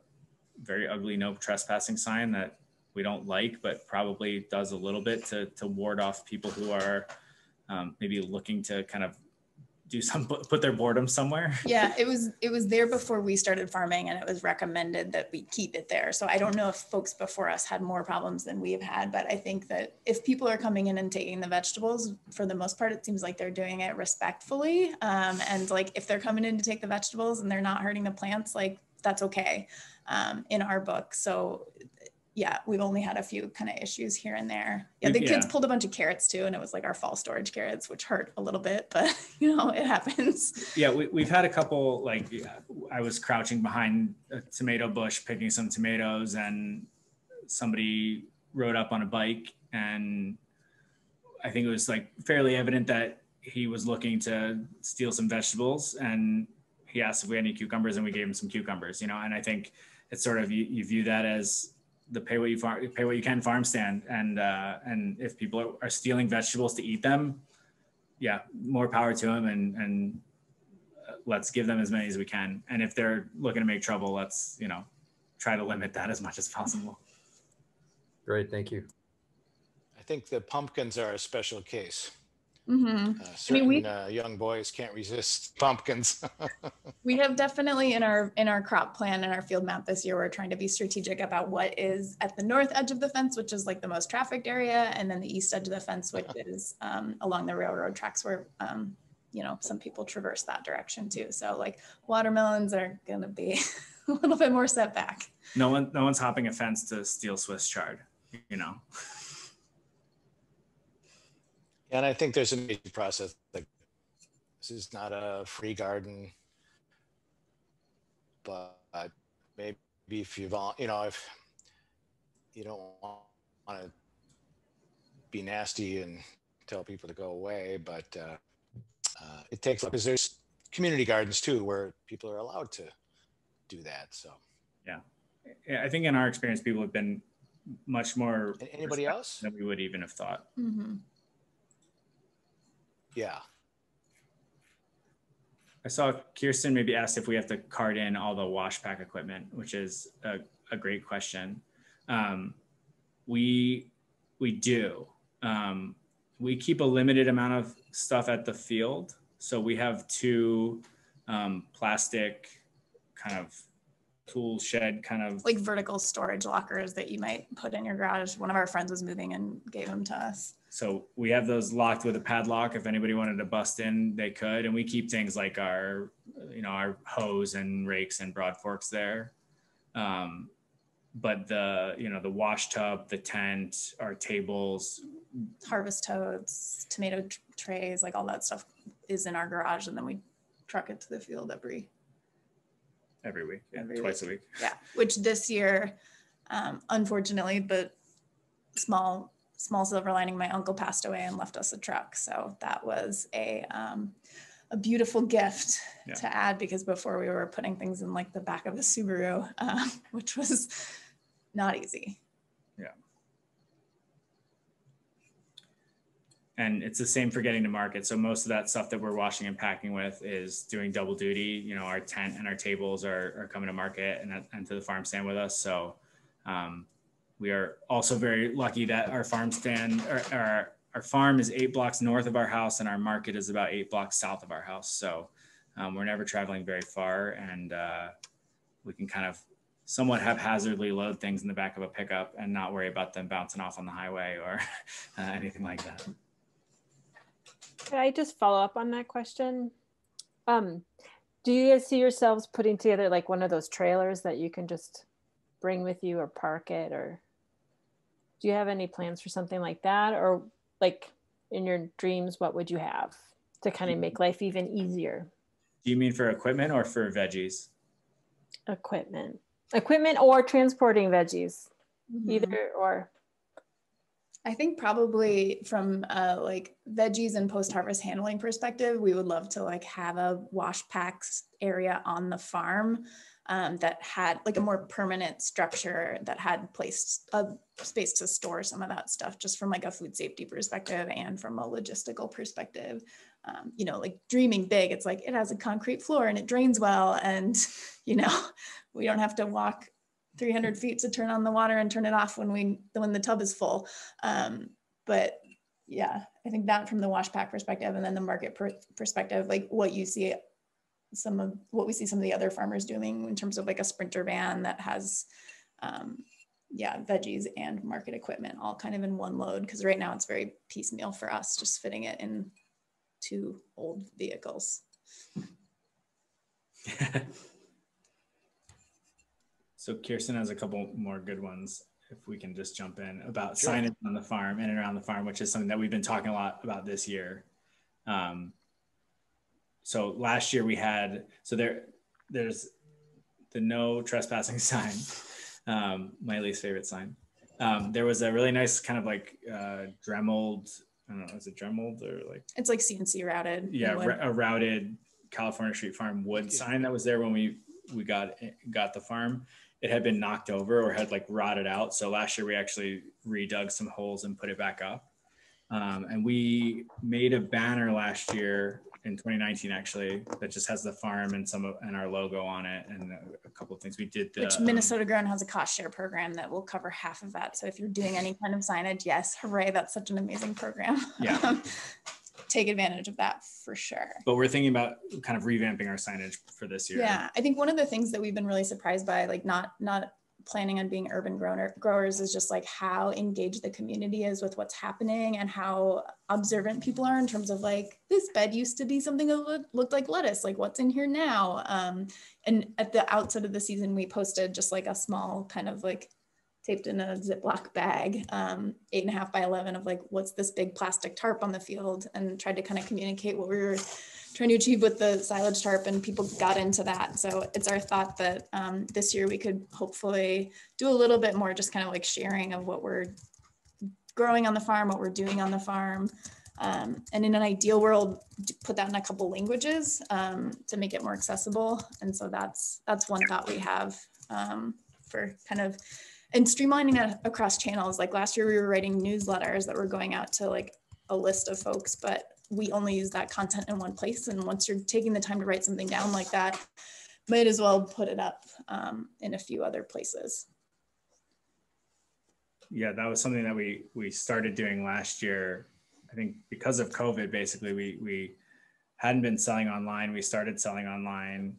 very ugly no trespassing sign that we don't like, but probably does a little bit to, to ward off people who are um, maybe looking to kind of do some, put their boredom somewhere. Yeah, it was it was there before we started farming, and it was recommended that we keep it there. So I don't know if folks before us had more problems than we've had, but I think that if people are coming in and taking the vegetables, for the most part, it seems like they're doing it respectfully. Um, and like if they're coming in to take the vegetables and they're not hurting the plants, like that's okay um, in our book. So yeah, we've only had a few kind of issues here and there. Yeah, the yeah. kids pulled a bunch of carrots too, and it was like our fall storage carrots, which hurt a little bit, but you know, it happens. Yeah, we, we've had a couple, like I was crouching behind a tomato bush, picking some tomatoes, and somebody rode up on a bike. And I think it was like fairly evident that he was looking to steal some vegetables, and he asked if we had any cucumbers, and we gave him some cucumbers, you know? And I think it's sort of, you, you view that as, the pay what you farm, pay what you can farm stand, and uh, and if people are, are stealing vegetables to eat them, yeah, more power to them, and and let's give them as many as we can. And if they're looking to make trouble, let's you know try to limit that as much as possible. Great, thank you. I think the pumpkins are a special case. Mm-hmm. uh, certain I mean, we, uh, young boys can't resist pumpkins. We have definitely in our in our crop plan and our field map this year, we're trying to be strategic about what is at the north edge of the fence, which is like the most trafficked area, and then the east edge of the fence, which is um, along the railroad tracks where um, you know some people traverse that direction too. So like watermelons are gonna be a little bit more setback. No one, no one's hopping a fence to steal Swiss chard, you know. And I think there's an amazing process. Like, this is not a free garden, but maybe if you want, you know, if you don't want to be nasty and tell people to go away, but uh, uh, it takes because there's community gardens too where people are allowed to do that. So yeah, yeah I think in our experience, people have been much more anybody else than we would even have thought. Mm-hmm. Yeah. I saw Kirsten maybe asked if we have to cart in all the wash pack equipment, which is a, a great question. Um, we, we do. Um, we keep a limited amount of stuff at the field. So we have two um, plastic kind of tool shed kind of like vertical storage lockers that you might put in your garage. One of our friends was moving and gave them to us. So we have those locked with a padlock. If anybody wanted to bust in, they could. And we keep things like our, you know, our hoes and rakes and broad forks there. Um, but the, you know, the wash tub, the tent, our tables, harvest totes, tomato trays, like all that stuff is in our garage. And then we truck it to the field every. Every week, yeah, every twice week. a week. Yeah, which this year, um, unfortunately, but small, small silver lining, my uncle passed away and left us a truck. So that was a, um, a beautiful gift yeah. to add, because before we were putting things in like the back of a Subaru, um, which was not easy. Yeah. And it's the same for getting to market. So most of that stuff that we're washing and packing with is doing double duty. You know, our tent and our tables are, are coming to market and, and to the farm stand with us. So, um, we are also very lucky that our farm stand, or, or our, our farm is eight blocks north of our house, and our market is about eight blocks south of our house. So um, we're never traveling very far, and uh, we can kind of somewhat haphazardly load things in the back of a pickup and not worry about them bouncing off on the highway or uh, anything like that. Can I just follow up on that question? Um, do you guys see yourselves putting together like one of those trailers that you can just bring with you or park it, or? Do you have any plans for something like that? Or like in your dreams, what would you have to kind of make life even easier? Do you mean for equipment or for veggies? Equipment. Equipment or transporting veggies, mm-hmm. either or. I think probably from uh, like veggies and post-harvest handling perspective, we would love to like have a wash packs area on the farm um, that had like a more permanent structure that had placed a space to store some of that stuff, just from like a food safety perspective and from a logistical perspective. Um, you know, like dreaming big, it's like it has a concrete floor and it drains well, and you know, we don't have to walk three hundred feet to turn on the water and turn it off when we when the tub is full. Um, but yeah, I think that from the wash pack perspective, and then the market per perspective, like what you see, some of what we see some of the other farmers doing in terms of like a sprinter van that has, um, yeah, veggies and market equipment all kind of in one load. Because right now it's very piecemeal for us, just fitting it in two old vehicles. So Kirsten has a couple more good ones, if we can just jump in, about sure. signage on the farm, in and around the farm, which is something that we've been talking a lot about this year. Um, so last year we had, so there, there's the no trespassing sign, um, my least favorite sign. Um, there was a really nice kind of like uh, dremeled, I don't know, is it dremeled or like? It's like C N C routed. Yeah, a routed California Street Farm wood sign that was there when we we got got the farm. It had been knocked over or had like rotted out. So last year we actually redug some holes and put it back up. Um, and we made a banner last year in twenty nineteen, actually, that just has the farm and some of, and our logo on it and a couple of things we did. The, Which Minnesota um, Grown has a cost share program that will cover half of that. So if you're doing any kind of signage, yes, hooray, that's such an amazing program. Yeah. Take advantage of that for sure. But we're thinking about kind of revamping our signage for this year. Yeah, I think one of the things that we've been really surprised by, like not not planning on being urban grower, growers, is just like how engaged the community is with what's happening and how observant people are in terms of like, this bed used to be something that looked like lettuce, like what's in here now? Um, and at the outset of the season, we posted just like a small kind of like taped in a Ziploc bag, um, eight and a half by eleven, of like, what's this big plastic tarp on the field, and tried to kind of communicate what we were trying to achieve with the silage tarp, and people got into that. So it's our thought that um, this year we could hopefully do a little bit more just kind of like sharing of what we're growing on the farm, what we're doing on the farm. Um, and in an ideal world, put that in a couple languages um, to make it more accessible. And so that's, that's one thought we have um, for kind of, and streamlining across channels. Like last year we were writing newsletters that were going out to like a list of folks, but we only use that content in one place. And once you're taking the time to write something down like that, might as well put it up um, in a few other places. Yeah, that was something that we we started doing last year. I think because of COVID, basically, we, we hadn't been selling online. We started selling online,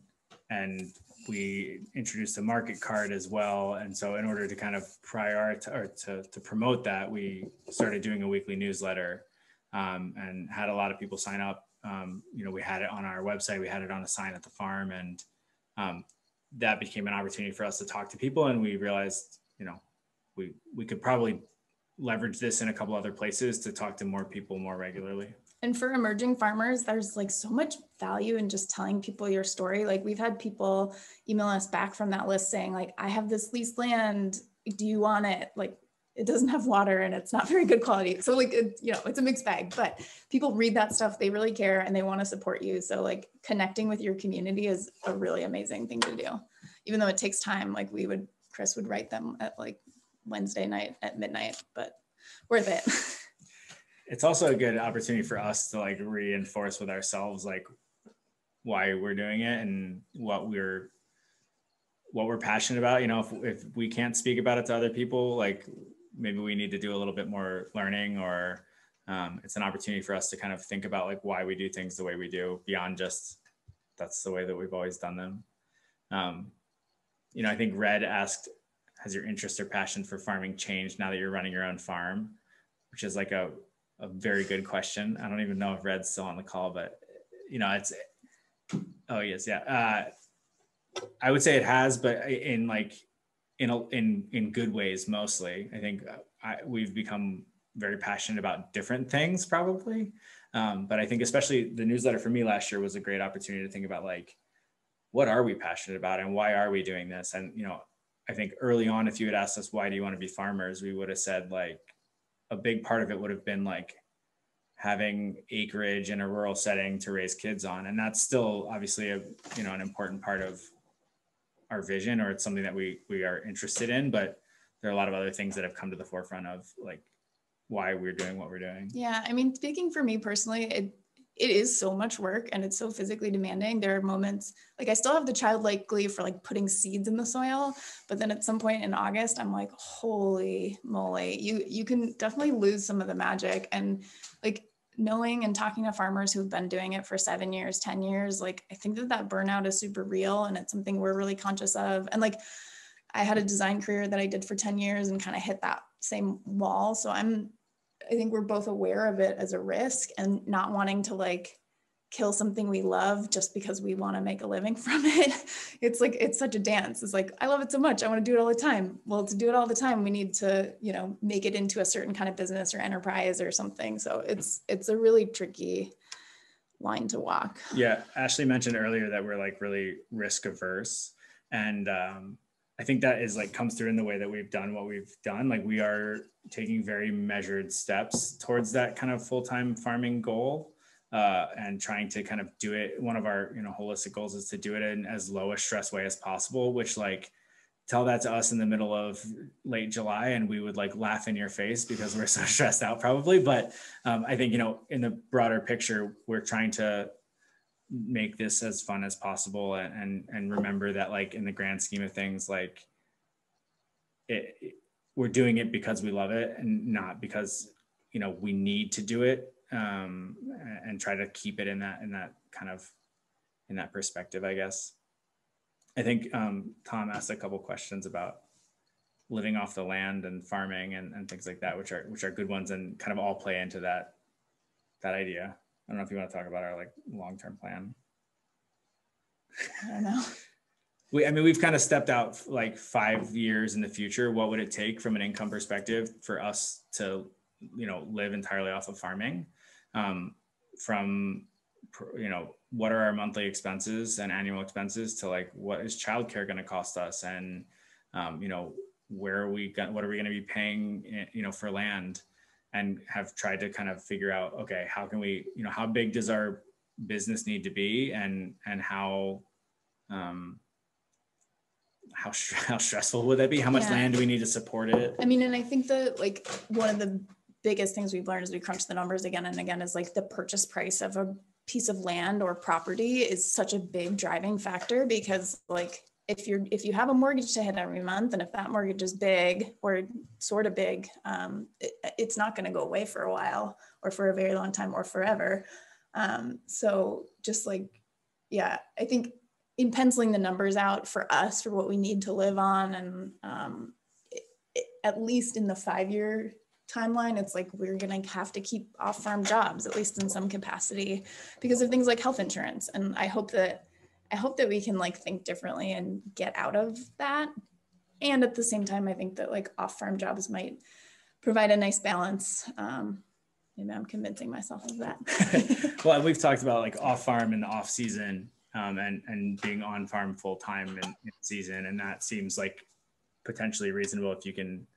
and we introduced a market card as well. And so in order to kind of prioritize or to, to promote that, we started doing a weekly newsletter um, and had a lot of people sign up. Um, you know, we had it on our website, we had it on a sign at the farm, and um, that became an opportunity for us to talk to people. And we realized, you know, we, we could probably leverage this in a couple other places to talk to more people more regularly. And for emerging farmers, there's like so much value in just telling people your story. Like we've had people email us back from that list saying like, I have this leased land, do you want it? Like it doesn't have water and it's not very good quality. So like, it, you know, it's a mixed bag, but people read that stuff, they really care and they want to support you. So like connecting with your community is a really amazing thing to do. Even though it takes time, like we would, Chris would write them at like Wednesday night at midnight, but worth it. It's also a good opportunity for us to like reinforce with ourselves, like why we're doing it and what we're, what we're passionate about. You know, if, if we can't speak about it to other people, like maybe we need to do a little bit more learning, or um, it's an opportunity for us to kind of think about like why we do things the way we do beyond just that's the way that we've always done them. Um, you know, I think Red asked, has your interest or passion for farming changed now that you're running your own farm? Which is like a, A very good question. I don't even know if Red's still on the call, but you know, it's, oh yes. Yeah. Uh, I would say it has, but in like, in, a, in, in good ways, mostly. I think I, we've become very passionate about different things probably. Um, but I think especially the newsletter for me last year was a great opportunity to think about like, what are we passionate about and why are we doing this? And, you know, I think early on, if you had asked us, why do you want to be farmers? We would have said like, a big part of it would have been like having acreage in a rural setting to raise kids on. And that's still obviously a, you know, an important part of our vision, or it's something that we, we are interested in, but there are a lot of other things that have come to the forefront of like why we're doing what we're doing. Yeah. I mean, speaking for me personally, it, it is so much work and it's so physically demanding. There are moments, like I still have the childlike glee for like putting seeds in the soil, but then at some point in August, I'm like, holy moly, you, you can definitely lose some of the magic. And like knowing and talking to farmers who've been doing it for seven years, ten years, like I think that that burnout is super real and it's something we're really conscious of. And like, I had a design career that I did for ten years and kind of hit that same wall. So I'm, I think we're both aware of it as a risk and not wanting to like kill something we love just because we want to make a living from it. It's like, it's such a dance. It's like, I love it so much. I want to do it all the time. Well, to do it all the time, we need to, you know, make it into a certain kind of business or enterprise or something. So it's, it's a really tricky line to walk. Yeah. Ashley mentioned earlier that we're like really risk averse. And, um, I think that is like comes through in the way that we've done what we've done. Like we are taking very measured steps towards that kind of full-time farming goal uh, and trying to kind of do it. One of our, you know, holistic goals is to do it in as low a stress way as possible, which like tell that to us in the middle of late July and we would like laugh in your face because we're so stressed out probably. But um, I think, you know, in the broader picture, we're trying to make this as fun as possible and, and and remember that like in the grand scheme of things, like it, it we're doing it because we love it and not because, you know, we need to do it, um and, and try to keep it in that in that kind of in that perspective, I guess. I think um Tom asked a couple questions about living off the land and farming and, and things like that, which are which are good ones and kind of all play into that that idea. I don't know if you want to talk about our like long-term plan. I don't know. We, I mean, we've kind of stepped out like five years in the future. What would it take from an income perspective for us to, you know, live entirely off of farming? Um, from, you know, what are our monthly expenses and annual expenses to like, what is childcare going to cost us? And, um, you know, where are we going, what are we going to be paying, you know, for land? And have tried to kind of figure out, okay, how can we, you know, how big does our business need to be, and and how, um, how how stressful would that be? How much yeah. land do we need to support it? I mean, and I think that like one of the biggest things we've learned as we crunch the numbers again and again is like the purchase price of a piece of land or property is such a big driving factor, because like if you're if you have a mortgage to hit every month, and if that mortgage is big or sort of big, um, it, it's not going to go away for a while or for a very long time or forever. Um, so just like, yeah, I think in penciling the numbers out for us for what we need to live on, and um, it, it, at least in the five-year timeline, it's like we're going to have to keep off-farm jobs, at least in some capacity, because of things like health insurance. And I hope that I hope that we can like think differently and get out of that. And at the same time, I think that like off-farm jobs might provide a nice balance. Um, maybe I'm convincing myself of that. Well, we've talked about like off-farm in the off-season um, and, and being on-farm full-time in, in season. And that seems like potentially reasonable if you can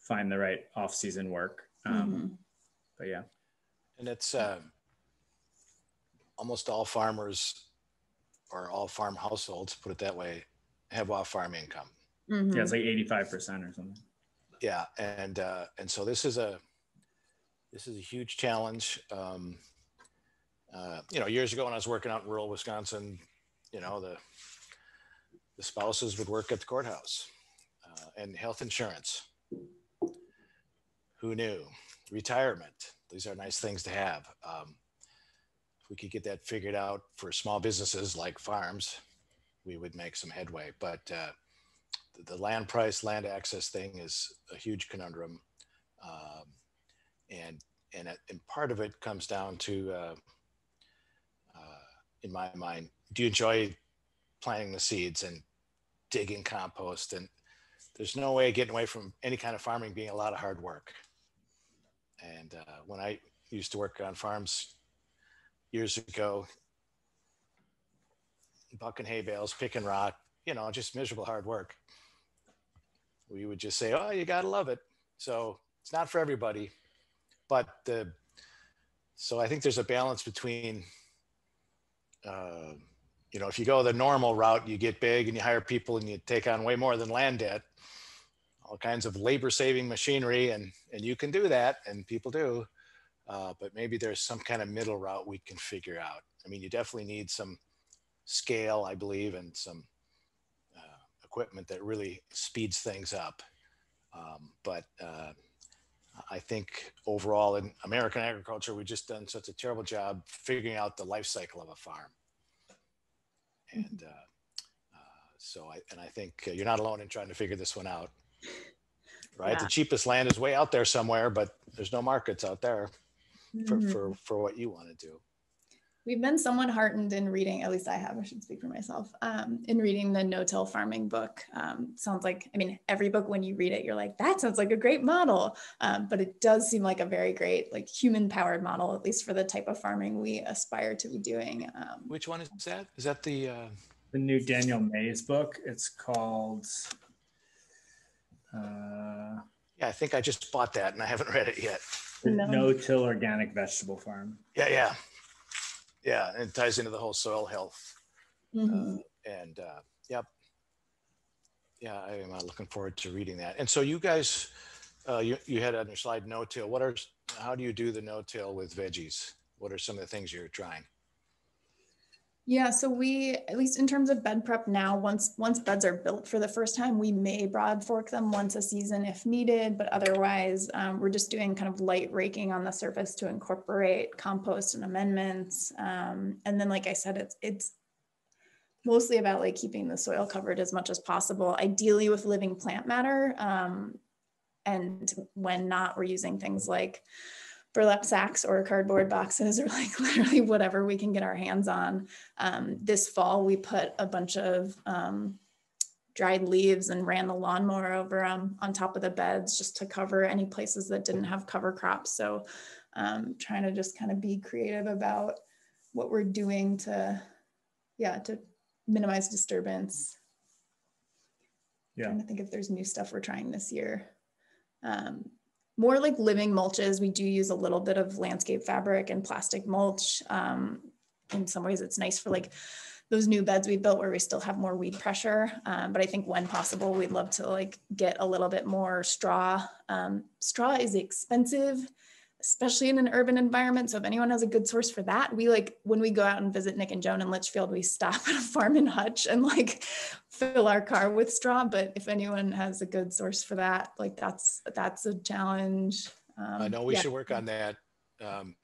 find the right off-season work. Um, mm-hmm. But yeah. And it's uh, almost all farmers or all farm households, put it that way, have off-farm income. Mm-hmm. Yeah, it's like eighty-five percent or something. Yeah, and uh, and so this is a this is a huge challenge. Um, uh, you know, years ago when I was working out in rural Wisconsin, you know, the the spouses would work at the courthouse uh, and health insurance. Who knew? Retirement. These are nice things to have. Um, If we could get that figured out for small businesses like farms, we would make some headway. But uh, the, the land price, land access thing is a huge conundrum. Um, and, and, and part of it comes down to, uh, uh, in my mind, do you enjoy planting the seeds and digging compost? And there's no way of getting away from any kind of farming being a lot of hard work. And uh, when I used to work on farms, years ago, bucking hay bales, picking rock, you know, just miserable hard work. We would just say, oh, you got to love it. So it's not for everybody. but the, so I think there's a balance between, uh, you know, if you go the normal route, you get big and you hire people and you take on way more than land debt, all kinds of labor saving machinery, and, and you can do that, and people do, uh, but maybe there's some kind of middle route we can figure out. I mean, you definitely need some scale, I believe, and some uh, equipment that really speeds things up. Um, but uh, I think overall in American agriculture, we've just done such a terrible job figuring out the life cycle of a farm. And uh, uh, so, I, and I think you're not alone in trying to figure this one out, right? Yeah. The cheapest land is way out there somewhere, but there's no markets out there for, mm-hmm. for, for what you want to do. We've been somewhat heartened in reading, at least I have, I should speak for myself, um, in reading the no-till farming book. Um, sounds like, I mean, every book when you read it, you're like, that sounds like a great model. Um, but it does seem like a very great, like human-powered model, at least for the type of farming we aspire to be doing. Um, Which one is that? Is that the... Uh... The new Daniel Mays book? It's called... Uh... Yeah, I think I just bought that and I haven't read it yet. No. No-till organic vegetable farm. Yeah, yeah. Yeah, and it ties into the whole soil health. Mm-hmm. uh, and uh, yep. Yeah, I am looking forward to reading that. And so you guys, uh, you, you had on your slide no-till. What are, how do you do the no-till with veggies? What are some of the things you're trying? Yeah, so we, at least in terms of bed prep now, once once beds are built for the first time, we may broad fork them once a season if needed, but otherwise um, we're just doing kind of light raking on the surface to incorporate compost and amendments. Um, and then, like I said, it's it's mostly about like keeping the soil covered as much as possible, ideally with living plant matter. Um, and when not, we're using things like burlap sacks or cardboard boxes or like literally whatever we can get our hands on. Um, this fall, we put a bunch of um, dried leaves and ran the lawnmower over them um, on top of the beds just to cover any places that didn't have cover crops. So um, trying to just kind of be creative about what we're doing to, yeah, to minimize disturbance. Yeah. Trying to think if there's new stuff we're trying this year. Um, More like living mulches. We do use a little bit of landscape fabric and plastic mulch. Um, in some ways, it's nice for like those new beds we built where we still have more weed pressure. Um, but I think when possible, we'd love to like get a little bit more straw. Um, straw is expensive, especially in an urban environment. So if anyone has a good source for that, we like, when we go out and visit Nick and Joan in Litchfield, we stop at a farm in Hutch and like fill our car with straw. But if anyone has a good source for that, like that's, that's a challenge. Um, I know we yeah. should work on that. Um,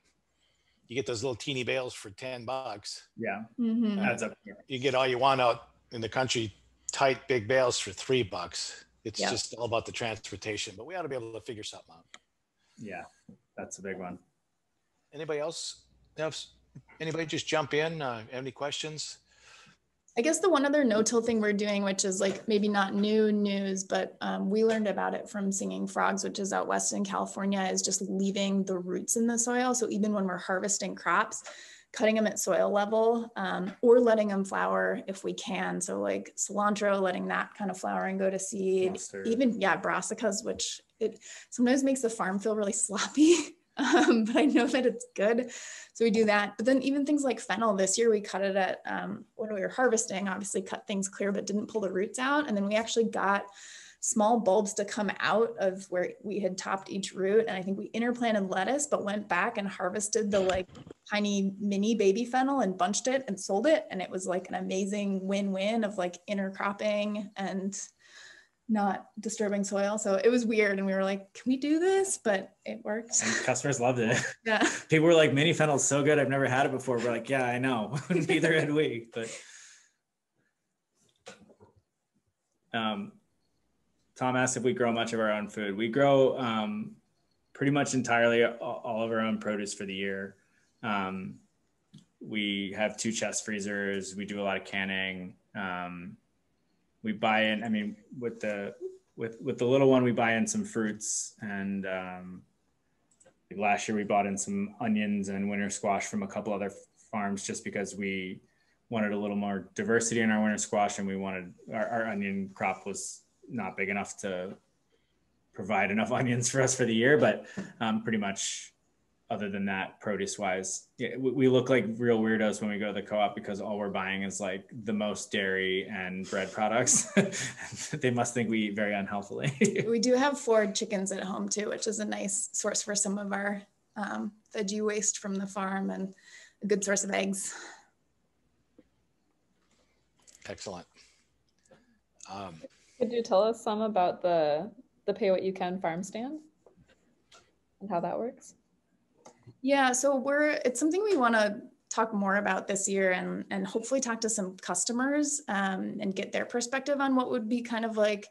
you get those little teeny bales for ten bucks. Yeah. Mm-hmm. That's up here. You get all you want out in the country, tight, big bales for three bucks. It's yeah. just all about the transportation, but we ought to be able to figure something out. Yeah. That's a big one. Anybody else? Anybody just jump in? Uh, have any questions? I guess the one other no-till thing we're doing, which is like maybe not new news, but um, we learned about it from Singing Frogs, which is out west in California, is just leaving the roots in the soil. So even when we're harvesting crops, cutting them at soil level um, or letting them flower if we can. So like cilantro, letting that kind of flower and go to seed. Mustard. Even, yeah, brassicas, which it sometimes makes the farm feel really sloppy, um, but I know that it's good. So we do that. But then even things like fennel, this year we cut it at, um, when we were harvesting, obviously cut things clear, but didn't pull the roots out. And then we actually got small bulbs to come out of where we had topped each root. And I think we interplanted lettuce, but went back and harvested the like tiny mini baby fennel and bunched it and sold it. And it was like an amazing win-win of like intercropping and not disturbing soil. So it was weird. And we were like, can we do this? But it worked. And customers loved it. Yeah. People were like, mini fennel's so good. I've never had it before. We're like, yeah, I know. Neither had we, but. Um, Tom asked if we grow much of our own food. We grow um, pretty much entirely all of our own produce for the year. Um, we have two chest freezers. We do a lot of canning. Um, we buy in, I mean, with the with with the little one, we buy in some fruits. And um, last year we bought in some onions and winter squash from a couple other farms just because we wanted a little more diversity in our winter squash, and we wanted, our, our onion crop was not big enough to provide enough onions for us for the year, but um, pretty much other than that, produce wise, yeah, we look like real weirdos when we go to the co-op because all we're buying is like the most dairy and bread products. They must think we eat very unhealthily. We do have four chickens at home too, which is a nice source for some of our um, veggie waste from the farm and a good source of eggs. Excellent. Um, Could you tell us some about the, the Pay What You Can farm stand and how that works? Yeah, so we're, it's something we want to talk more about this year and, and hopefully talk to some customers um, and get their perspective on what would be kind of like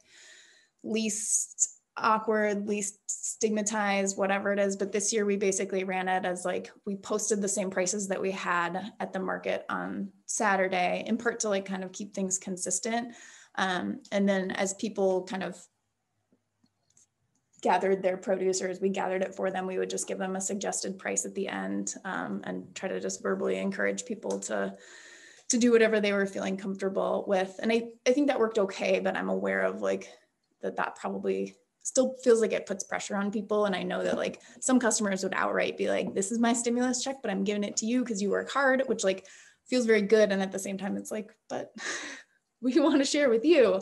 least awkward, least stigmatized, whatever it is. But this year we basically ran it as like, we posted the same prices that we had at the market on Saturday, in part to like kind of keep things consistent. Um, and then as people kind of gathered their producers, we gathered it for them. We would just give them a suggested price at the end um, and try to just verbally encourage people to, to do whatever they were feeling comfortable with. And I, I think that worked okay, but I'm aware of like that that probably still feels like it puts pressure on people. And I know that like some customers would outright be like, this is my stimulus check, but I'm giving it to you because you work hard, which like feels very good. And at the same time, it's like, but we want to share with you.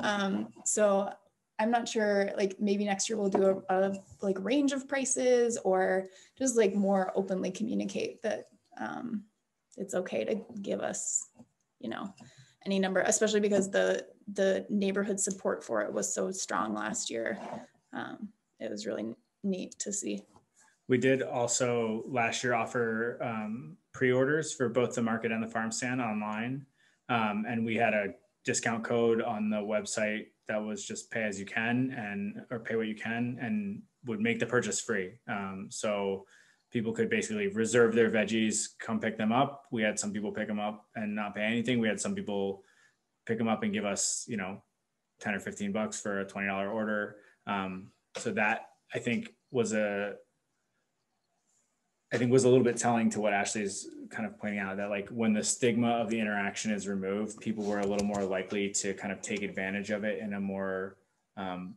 Um, so I'm not sure, like maybe next year we'll do a, a like range of prices or just like more openly communicate that um, it's okay to give us, you know, any number, especially because the the neighborhood support for it was so strong last year. Um, it was really neat to see. We did also last year offer um, pre-orders for both the market and the farm stand online. Um, and we had a discount code on the website that was just pay as you can and or pay what you can and would make the purchase free. Um, so people could basically reserve their veggies, come pick them up. We had some people pick them up and not pay anything. We had some people pick them up and give us, you know, ten or fifteen bucks for a twenty dollar order. Um, so that I think was a, I think was a little bit telling to what Ashley's kind of pointing out, that like when the stigma of the interaction is removed, people were a little more likely to kind of take advantage of it in a more, um,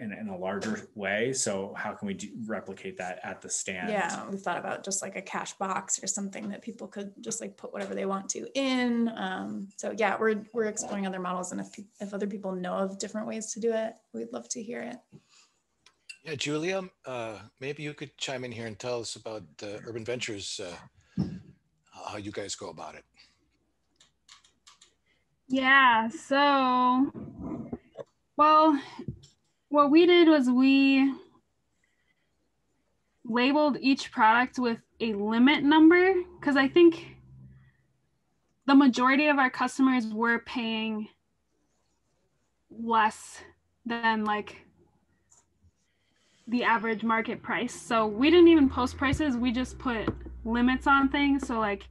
in, in a larger way. So how can we do, replicate that at the stand? Yeah, we thought about just like a cash box or something that people could just like put whatever they want to in. Um, so yeah, we're, we're exploring other models, and if, if other people know of different ways to do it, we'd love to hear it. Yeah, Julia, uh, maybe you could chime in here and tell us about the uh, Urban Ventures, uh, how you guys go about it. Yeah, so, well, what we did was we labeled each product with a limit number, because I think the majority of our customers were paying less than like the average market price. So we didn't even post prices, we just put limits on things. So like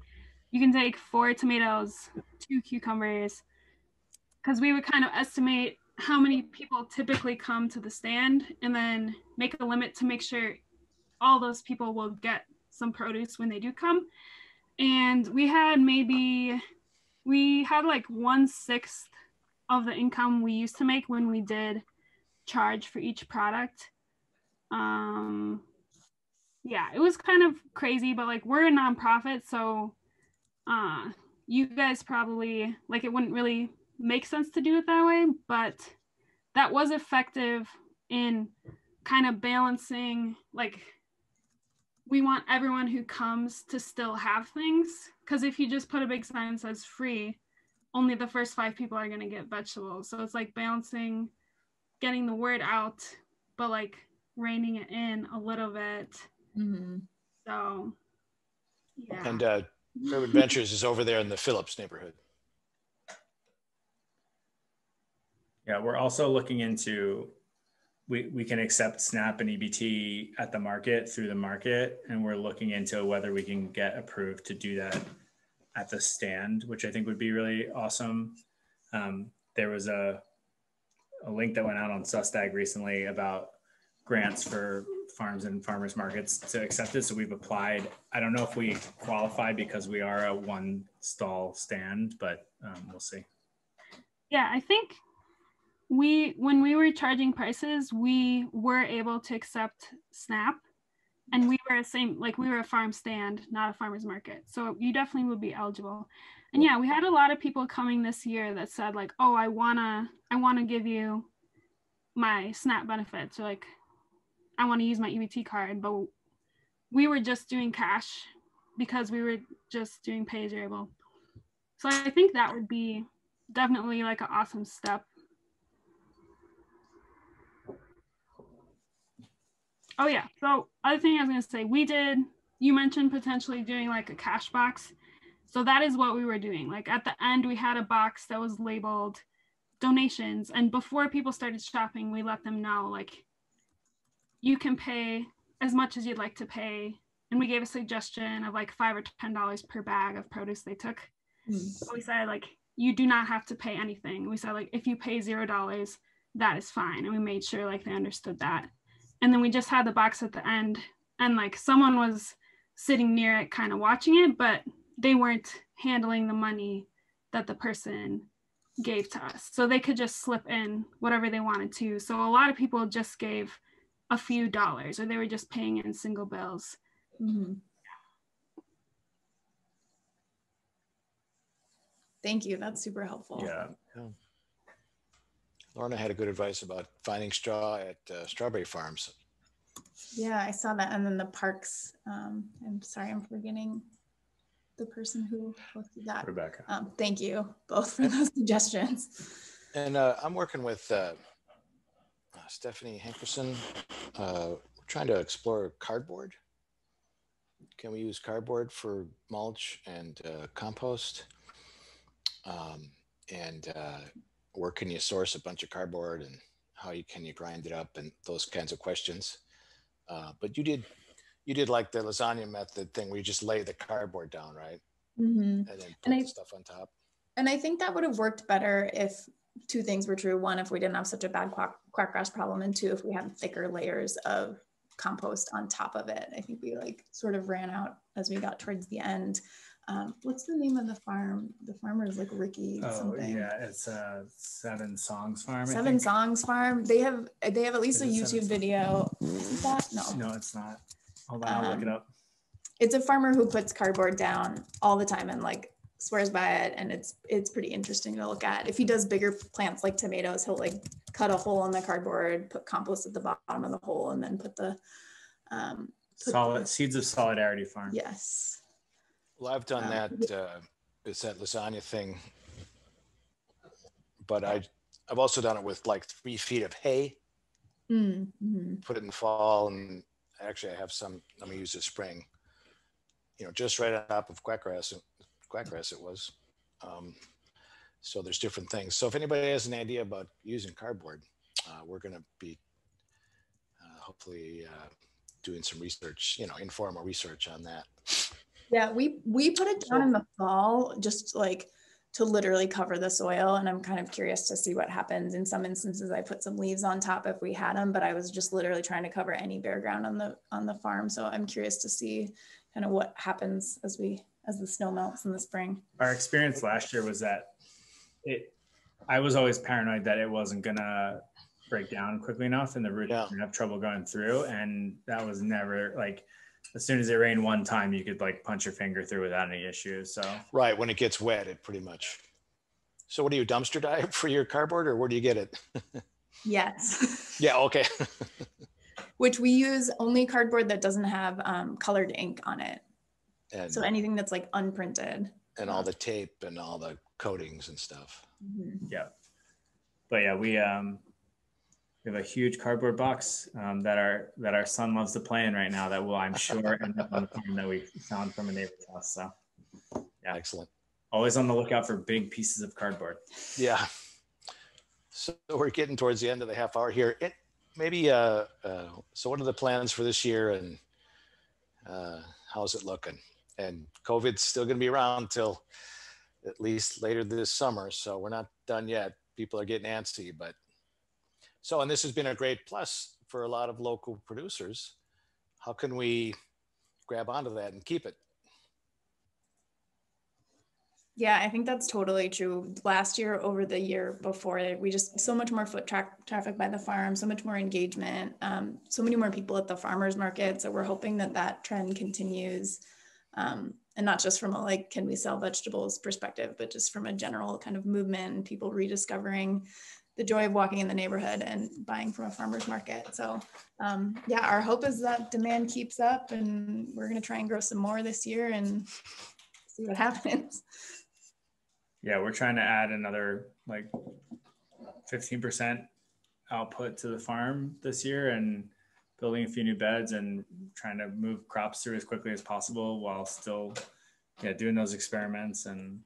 you can take four tomatoes, two cucumbers, because we would kind of estimate how many people typically come to the stand and then make a limit to make sure all those people will get some produce when they do come. And we had maybe, we had like one sixth of the income we used to make when we did charge for each product. Um, yeah, it was kind of crazy, but like we're a nonprofit, so uh, you guys probably, like it wouldn't really make sense to do it that way, but that was effective in kind of balancing, like we want everyone who comes to still have things, because if you just put a big sign that says free, only the first five people are going to get vegetables. So it's like balancing, getting the word out, but like reining it in a little bit. Mm-hmm. So yeah. And uh Urban Ventures is over there in the Phillips neighborhood. Yeah, we're also looking into, we, we can accept SNAP and E B T at the market through the market, and we're looking into whether we can get approved to do that at the stand, which I think would be really awesome. Um, there was a, a link that went out on Sustag recently about grants for farms and farmers markets to accept it. So we've applied. I don't know if we qualify because we are a one stall stand, but um, we'll see. Yeah, I think we when we were charging prices, we were able to accept SNAP, and we were a same like we were a farm stand, not a farmer's market. So you definitely would be eligible. And yeah, we had a lot of people coming this year that said like, oh, I wanna I wanna give you my SNAP benefits, or like I wanna use my E B T card, but we were just doing cash because we were just doing pay as you're able. So I think that would be definitely like an awesome step. Oh yeah, so other thing I was gonna say, we did, you mentioned potentially doing like a cash box. So that is what we were doing. Like at the end, we had a box that was labeled donations. And before people started shopping, we let them know, like, you can pay as much as you'd like to pay. And we gave a suggestion of like five or ten dollars per bag of produce they took. Mm-hmm. So we said like, you do not have to pay anything. We said like, if you pay zero dollars, that is fine. And we made sure like they understood that. And then we just had the box at the end, and like someone was sitting near it kind of watching it, but they weren't handling the money that the person gave to us. So they could just slip in whatever they wanted to. So a lot of people just gave a few dollars, or they were just paying in single bills. Mm-hmm. Thank you, that's super helpful. Yeah. yeah. Lorna had a good advice about finding straw at uh, strawberry farms. Yeah, I saw that. And then the parks. Um, I'm sorry, I'm forgetting the person who posted that. Rebecca. Um, thank you both for those suggestions. And uh, I'm working with uh, Stephanie Hankerson. Uh, we're trying to explore cardboard. Can we use cardboard for mulch and uh, compost? Um, and uh, where can you source a bunch of cardboard, and how you, can you grind it up, and those kinds of questions. Uh, but you did, you did like the lasagna method thing where you just lay the cardboard down, right? Mm-hmm. And then put the stuff on top. And I think that would have worked better if two things were true. One, if we didn't have such a bad quack, quack grass problem, and two, if we had thicker layers of compost on top of it. I think we like sort of ran out as we got towards the end. Um, what's the name of the farm? The farmer is like Ricky oh, something. Yeah, it's uh, Seven Songs Farm. Seven I think. Songs Farm. They have they have at least is a YouTube video. Is that? No. No, it's not. Hold on, um, I'll look it up. It's a farmer who puts cardboard down all the time and like swears by it, and it's it's pretty interesting to look at. If he does bigger plants like tomatoes, he'll like cut a hole in the cardboard, put compost at the bottom of the hole, and then put the um, put solid the, Seeds of Solidarity Farm. Yes. Well, I've done that, uh, it's that lasagna thing, but I, I've also done it with like three feet of hay, mm-hmm. put it in the fall, and actually I have some, I'm gonna use this spring, you know, just right on top of quack grass, quack grass it was. Um, so there's different things. So if anybody has an idea about using cardboard, uh, we're gonna be uh, hopefully uh, doing some research, you know, informal research on that. Yeah, we, we put it down in the fall just like to literally cover the soil. And I'm kind of curious to see what happens. In some instances, I put some leaves on top if we had them, but I was just literally trying to cover any bare ground on the on the farm. So I'm curious to see kind of what happens as we as the snow melts in the spring. Our experience last year was that it I was always paranoid that it wasn't gonna break down quickly enough and the roots yeah. would have trouble going through. And that was never like as soon as it rained one time, you could like punch your finger through without any issues. So right when it gets wet, it pretty much. So what do you dumpster dive for your cardboard, or where do you get it? Yes. Yeah. Okay. Which we use only cardboard that doesn't have um, colored ink on it. And, so anything that's like unprinted. And all the tape and all the coatings and stuff. Mm-hmm. Yeah. But yeah, we um. We have a huge cardboard box um, that our that our son loves to play in right now. That will, I'm sure, end up on the farm that we found from a neighbor's house. So, yeah, excellent. Always on the lookout for big pieces of cardboard. Yeah. So we're getting towards the end of the half hour here. It maybe. Uh, uh, so what are the plans for this year, and uh, how's it looking? And COVID's still going to be around till at least later this summer. So we're not done yet. People are getting antsy, but. So, and this has been a great plus for a lot of local producers. How can we grab onto that and keep it? Yeah, I think that's totally true. Last year, over the year before it, we just so much more foot tra- traffic by the farm, so much more engagement, um, so many more people at the farmers market. So we're hoping that that trend continues, um, and not just from a like, can we sell vegetables perspective, but just from a general kind of movement and people rediscovering the joy of walking in the neighborhood and buying from a farmer's market. So um, yeah, our hope is that demand keeps up, and we're gonna try and grow some more this year and see what happens. Yeah, we're trying to add another like fifteen percent output to the farm this year and building a few new beds and trying to move crops through as quickly as possible while still yeah, doing those experiments and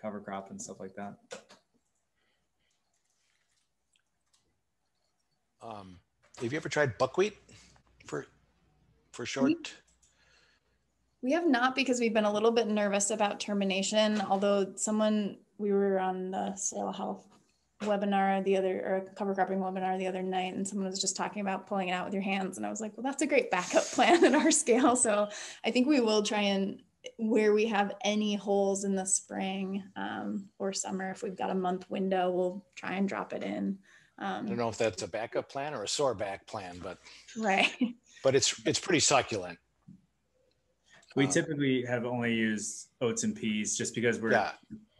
cover crop and stuff like that. Um, have you ever tried buckwheat for for short? We, we have not, because we've been a little bit nervous about termination. Although someone, we were on the soil health webinar the other, or cover cropping webinar the other night, and someone was just talking about pulling it out with your hands. And I was like, well, that's a great backup plan at our scale. So I think we will try, and where we have any holes in the spring um, or summer, if we've got a month window, we'll try and drop it in. Um, I don't know if that's a backup plan or a sore back plan, but right. But it's it's pretty succulent. We um, typically have only used oats and peas just because we're yeah.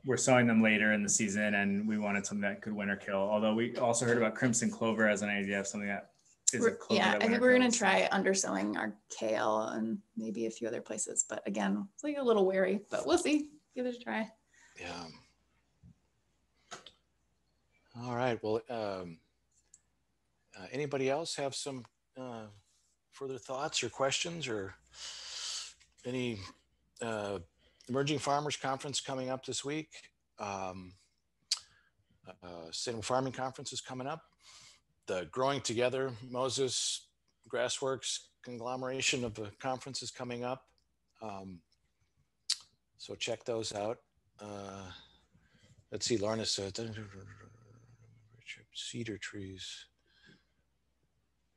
we're sowing them later in the season, and we wanted something that could winter kill. Although we also heard about crimson clover as an idea of something that is we're, a clover. Yeah, that I think we're going to try undersowing our kale and maybe a few other places. But again, it's like a little wary, but we'll see. Give it a try. Yeah. All right, well, um, uh, anybody else have some uh, further thoughts or questions, or any uh, Emerging Farmers Conference coming up this week? Um, uh, Sustainable Farming Conference is coming up. The Growing Together Moses Grassworks conglomeration of the conference is coming up. Um, so check those out. Uh, let's see, Lorna said, cedar trees.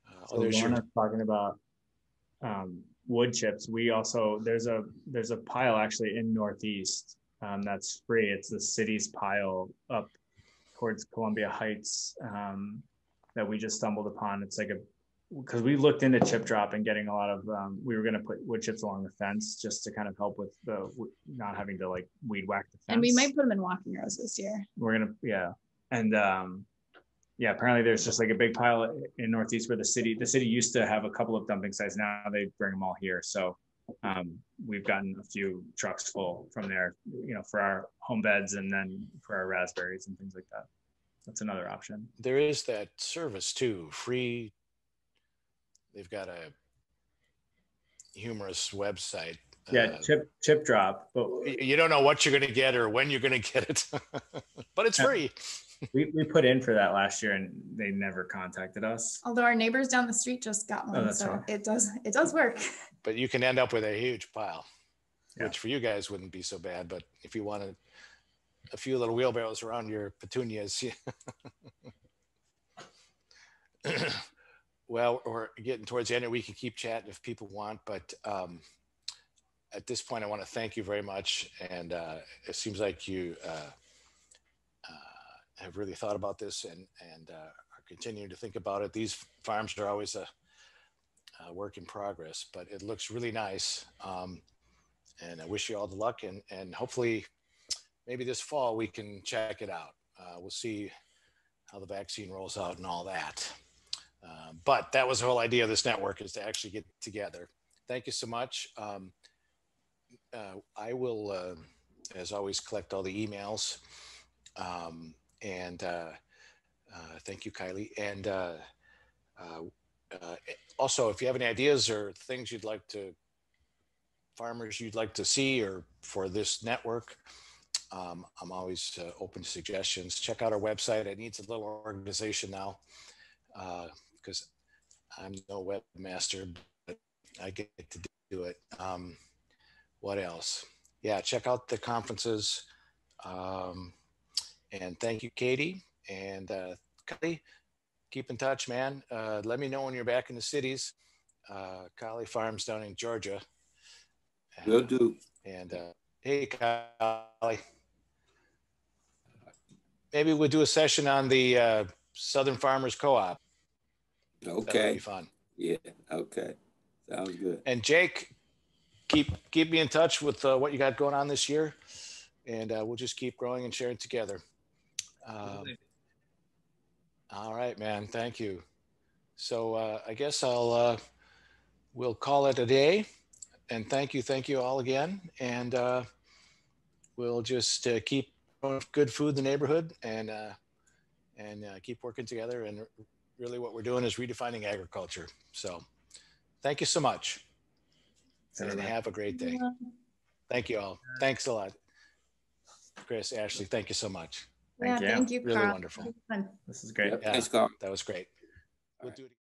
Uh, so oh, there's Lorna's your... talking about um, wood chips. We also, there's a there's a pile actually in Northeast um, that's free. It's the city's pile up towards Columbia Heights um, that we just stumbled upon. It's like a, because we looked into chip drop and getting a lot of, um, we were going to put wood chips along the fence just to kind of help with the not having to like weed whack the fence. And we might put them in walking rows this year. We're going to, yeah. And um, yeah, apparently there's just like a big pile in Northeast where the city, the city used to have a couple of dumping sites. Now they bring them all here. So um, we've gotten a few trucks full from there, you know, for our home beds and then for our raspberries and things like that. That's another option. There is that service too, free. They've got a humorous website. Yeah, uh, chip chip drop. But you don't know what you're going to get or when you're going to get it, but it's free. We, we put in for that last year and they never contacted us. Although our neighbors down the street just got one, oh, so right. it does it does work. But you can end up with a huge pile, yeah. which for you guys wouldn't be so bad. But if you wanted a few little wheelbarrows around your petunias, yeah. Well, we're getting towards the end. We can keep chatting if people want, but um, at this point, I want to thank you very much. And uh, it seems like you. Uh, have really thought about this and, and uh, are continuing to think about it. These farms are always a, a work in progress, but it looks really nice. Um, and I wish you all the luck, and, and hopefully maybe this fall we can check it out. Uh, we'll see how the vaccine rolls out and all that. Uh, but that was the whole idea of this network, is to actually get together. Thank you so much. Um, uh, I will, uh, as always, collect all the emails. Um, And uh, uh, thank you, Kylie. And uh, uh, uh, also, if you have any ideas or things you'd like to, farmers you'd like to see or for this network, um, I'm always uh, open to suggestions. Check out our website. It needs a little organization now, because uh, I'm no webmaster, but I get to do it. Um, what else? Yeah, check out the conferences. Um, And thank you, Katie. And uh, Kylie, keep in touch, man. Uh, let me know when you're back in the cities. Uh, Kylie Farms down in Georgia. Will do. And uh, hey, Kylie. maybe we'll do a session on the uh, Southern Farmers Co-op. Okay. That'll be fun. Yeah. Okay. Sounds good. And Jake, keep keep me in touch with uh, what you got going on this year, and uh, we'll just keep growing and sharing together. Um, all right, man. Thank you. So uh, I guess I'll uh, we'll call it a day. And thank you, thank you all again. And uh, we'll just uh, keep good food in the neighborhood, and uh, and uh, keep working together. And really, what we're doing is redefining agriculture. So, thank you so much, and right. Have a great day. Thank you all. Thanks a lot, Chris, Ashley. Thank you so much. Yeah, thank you. Thank you, Carl. Really wonderful. This is great. Yep. Yeah, thanks, Carl. That was great. We'll do it again.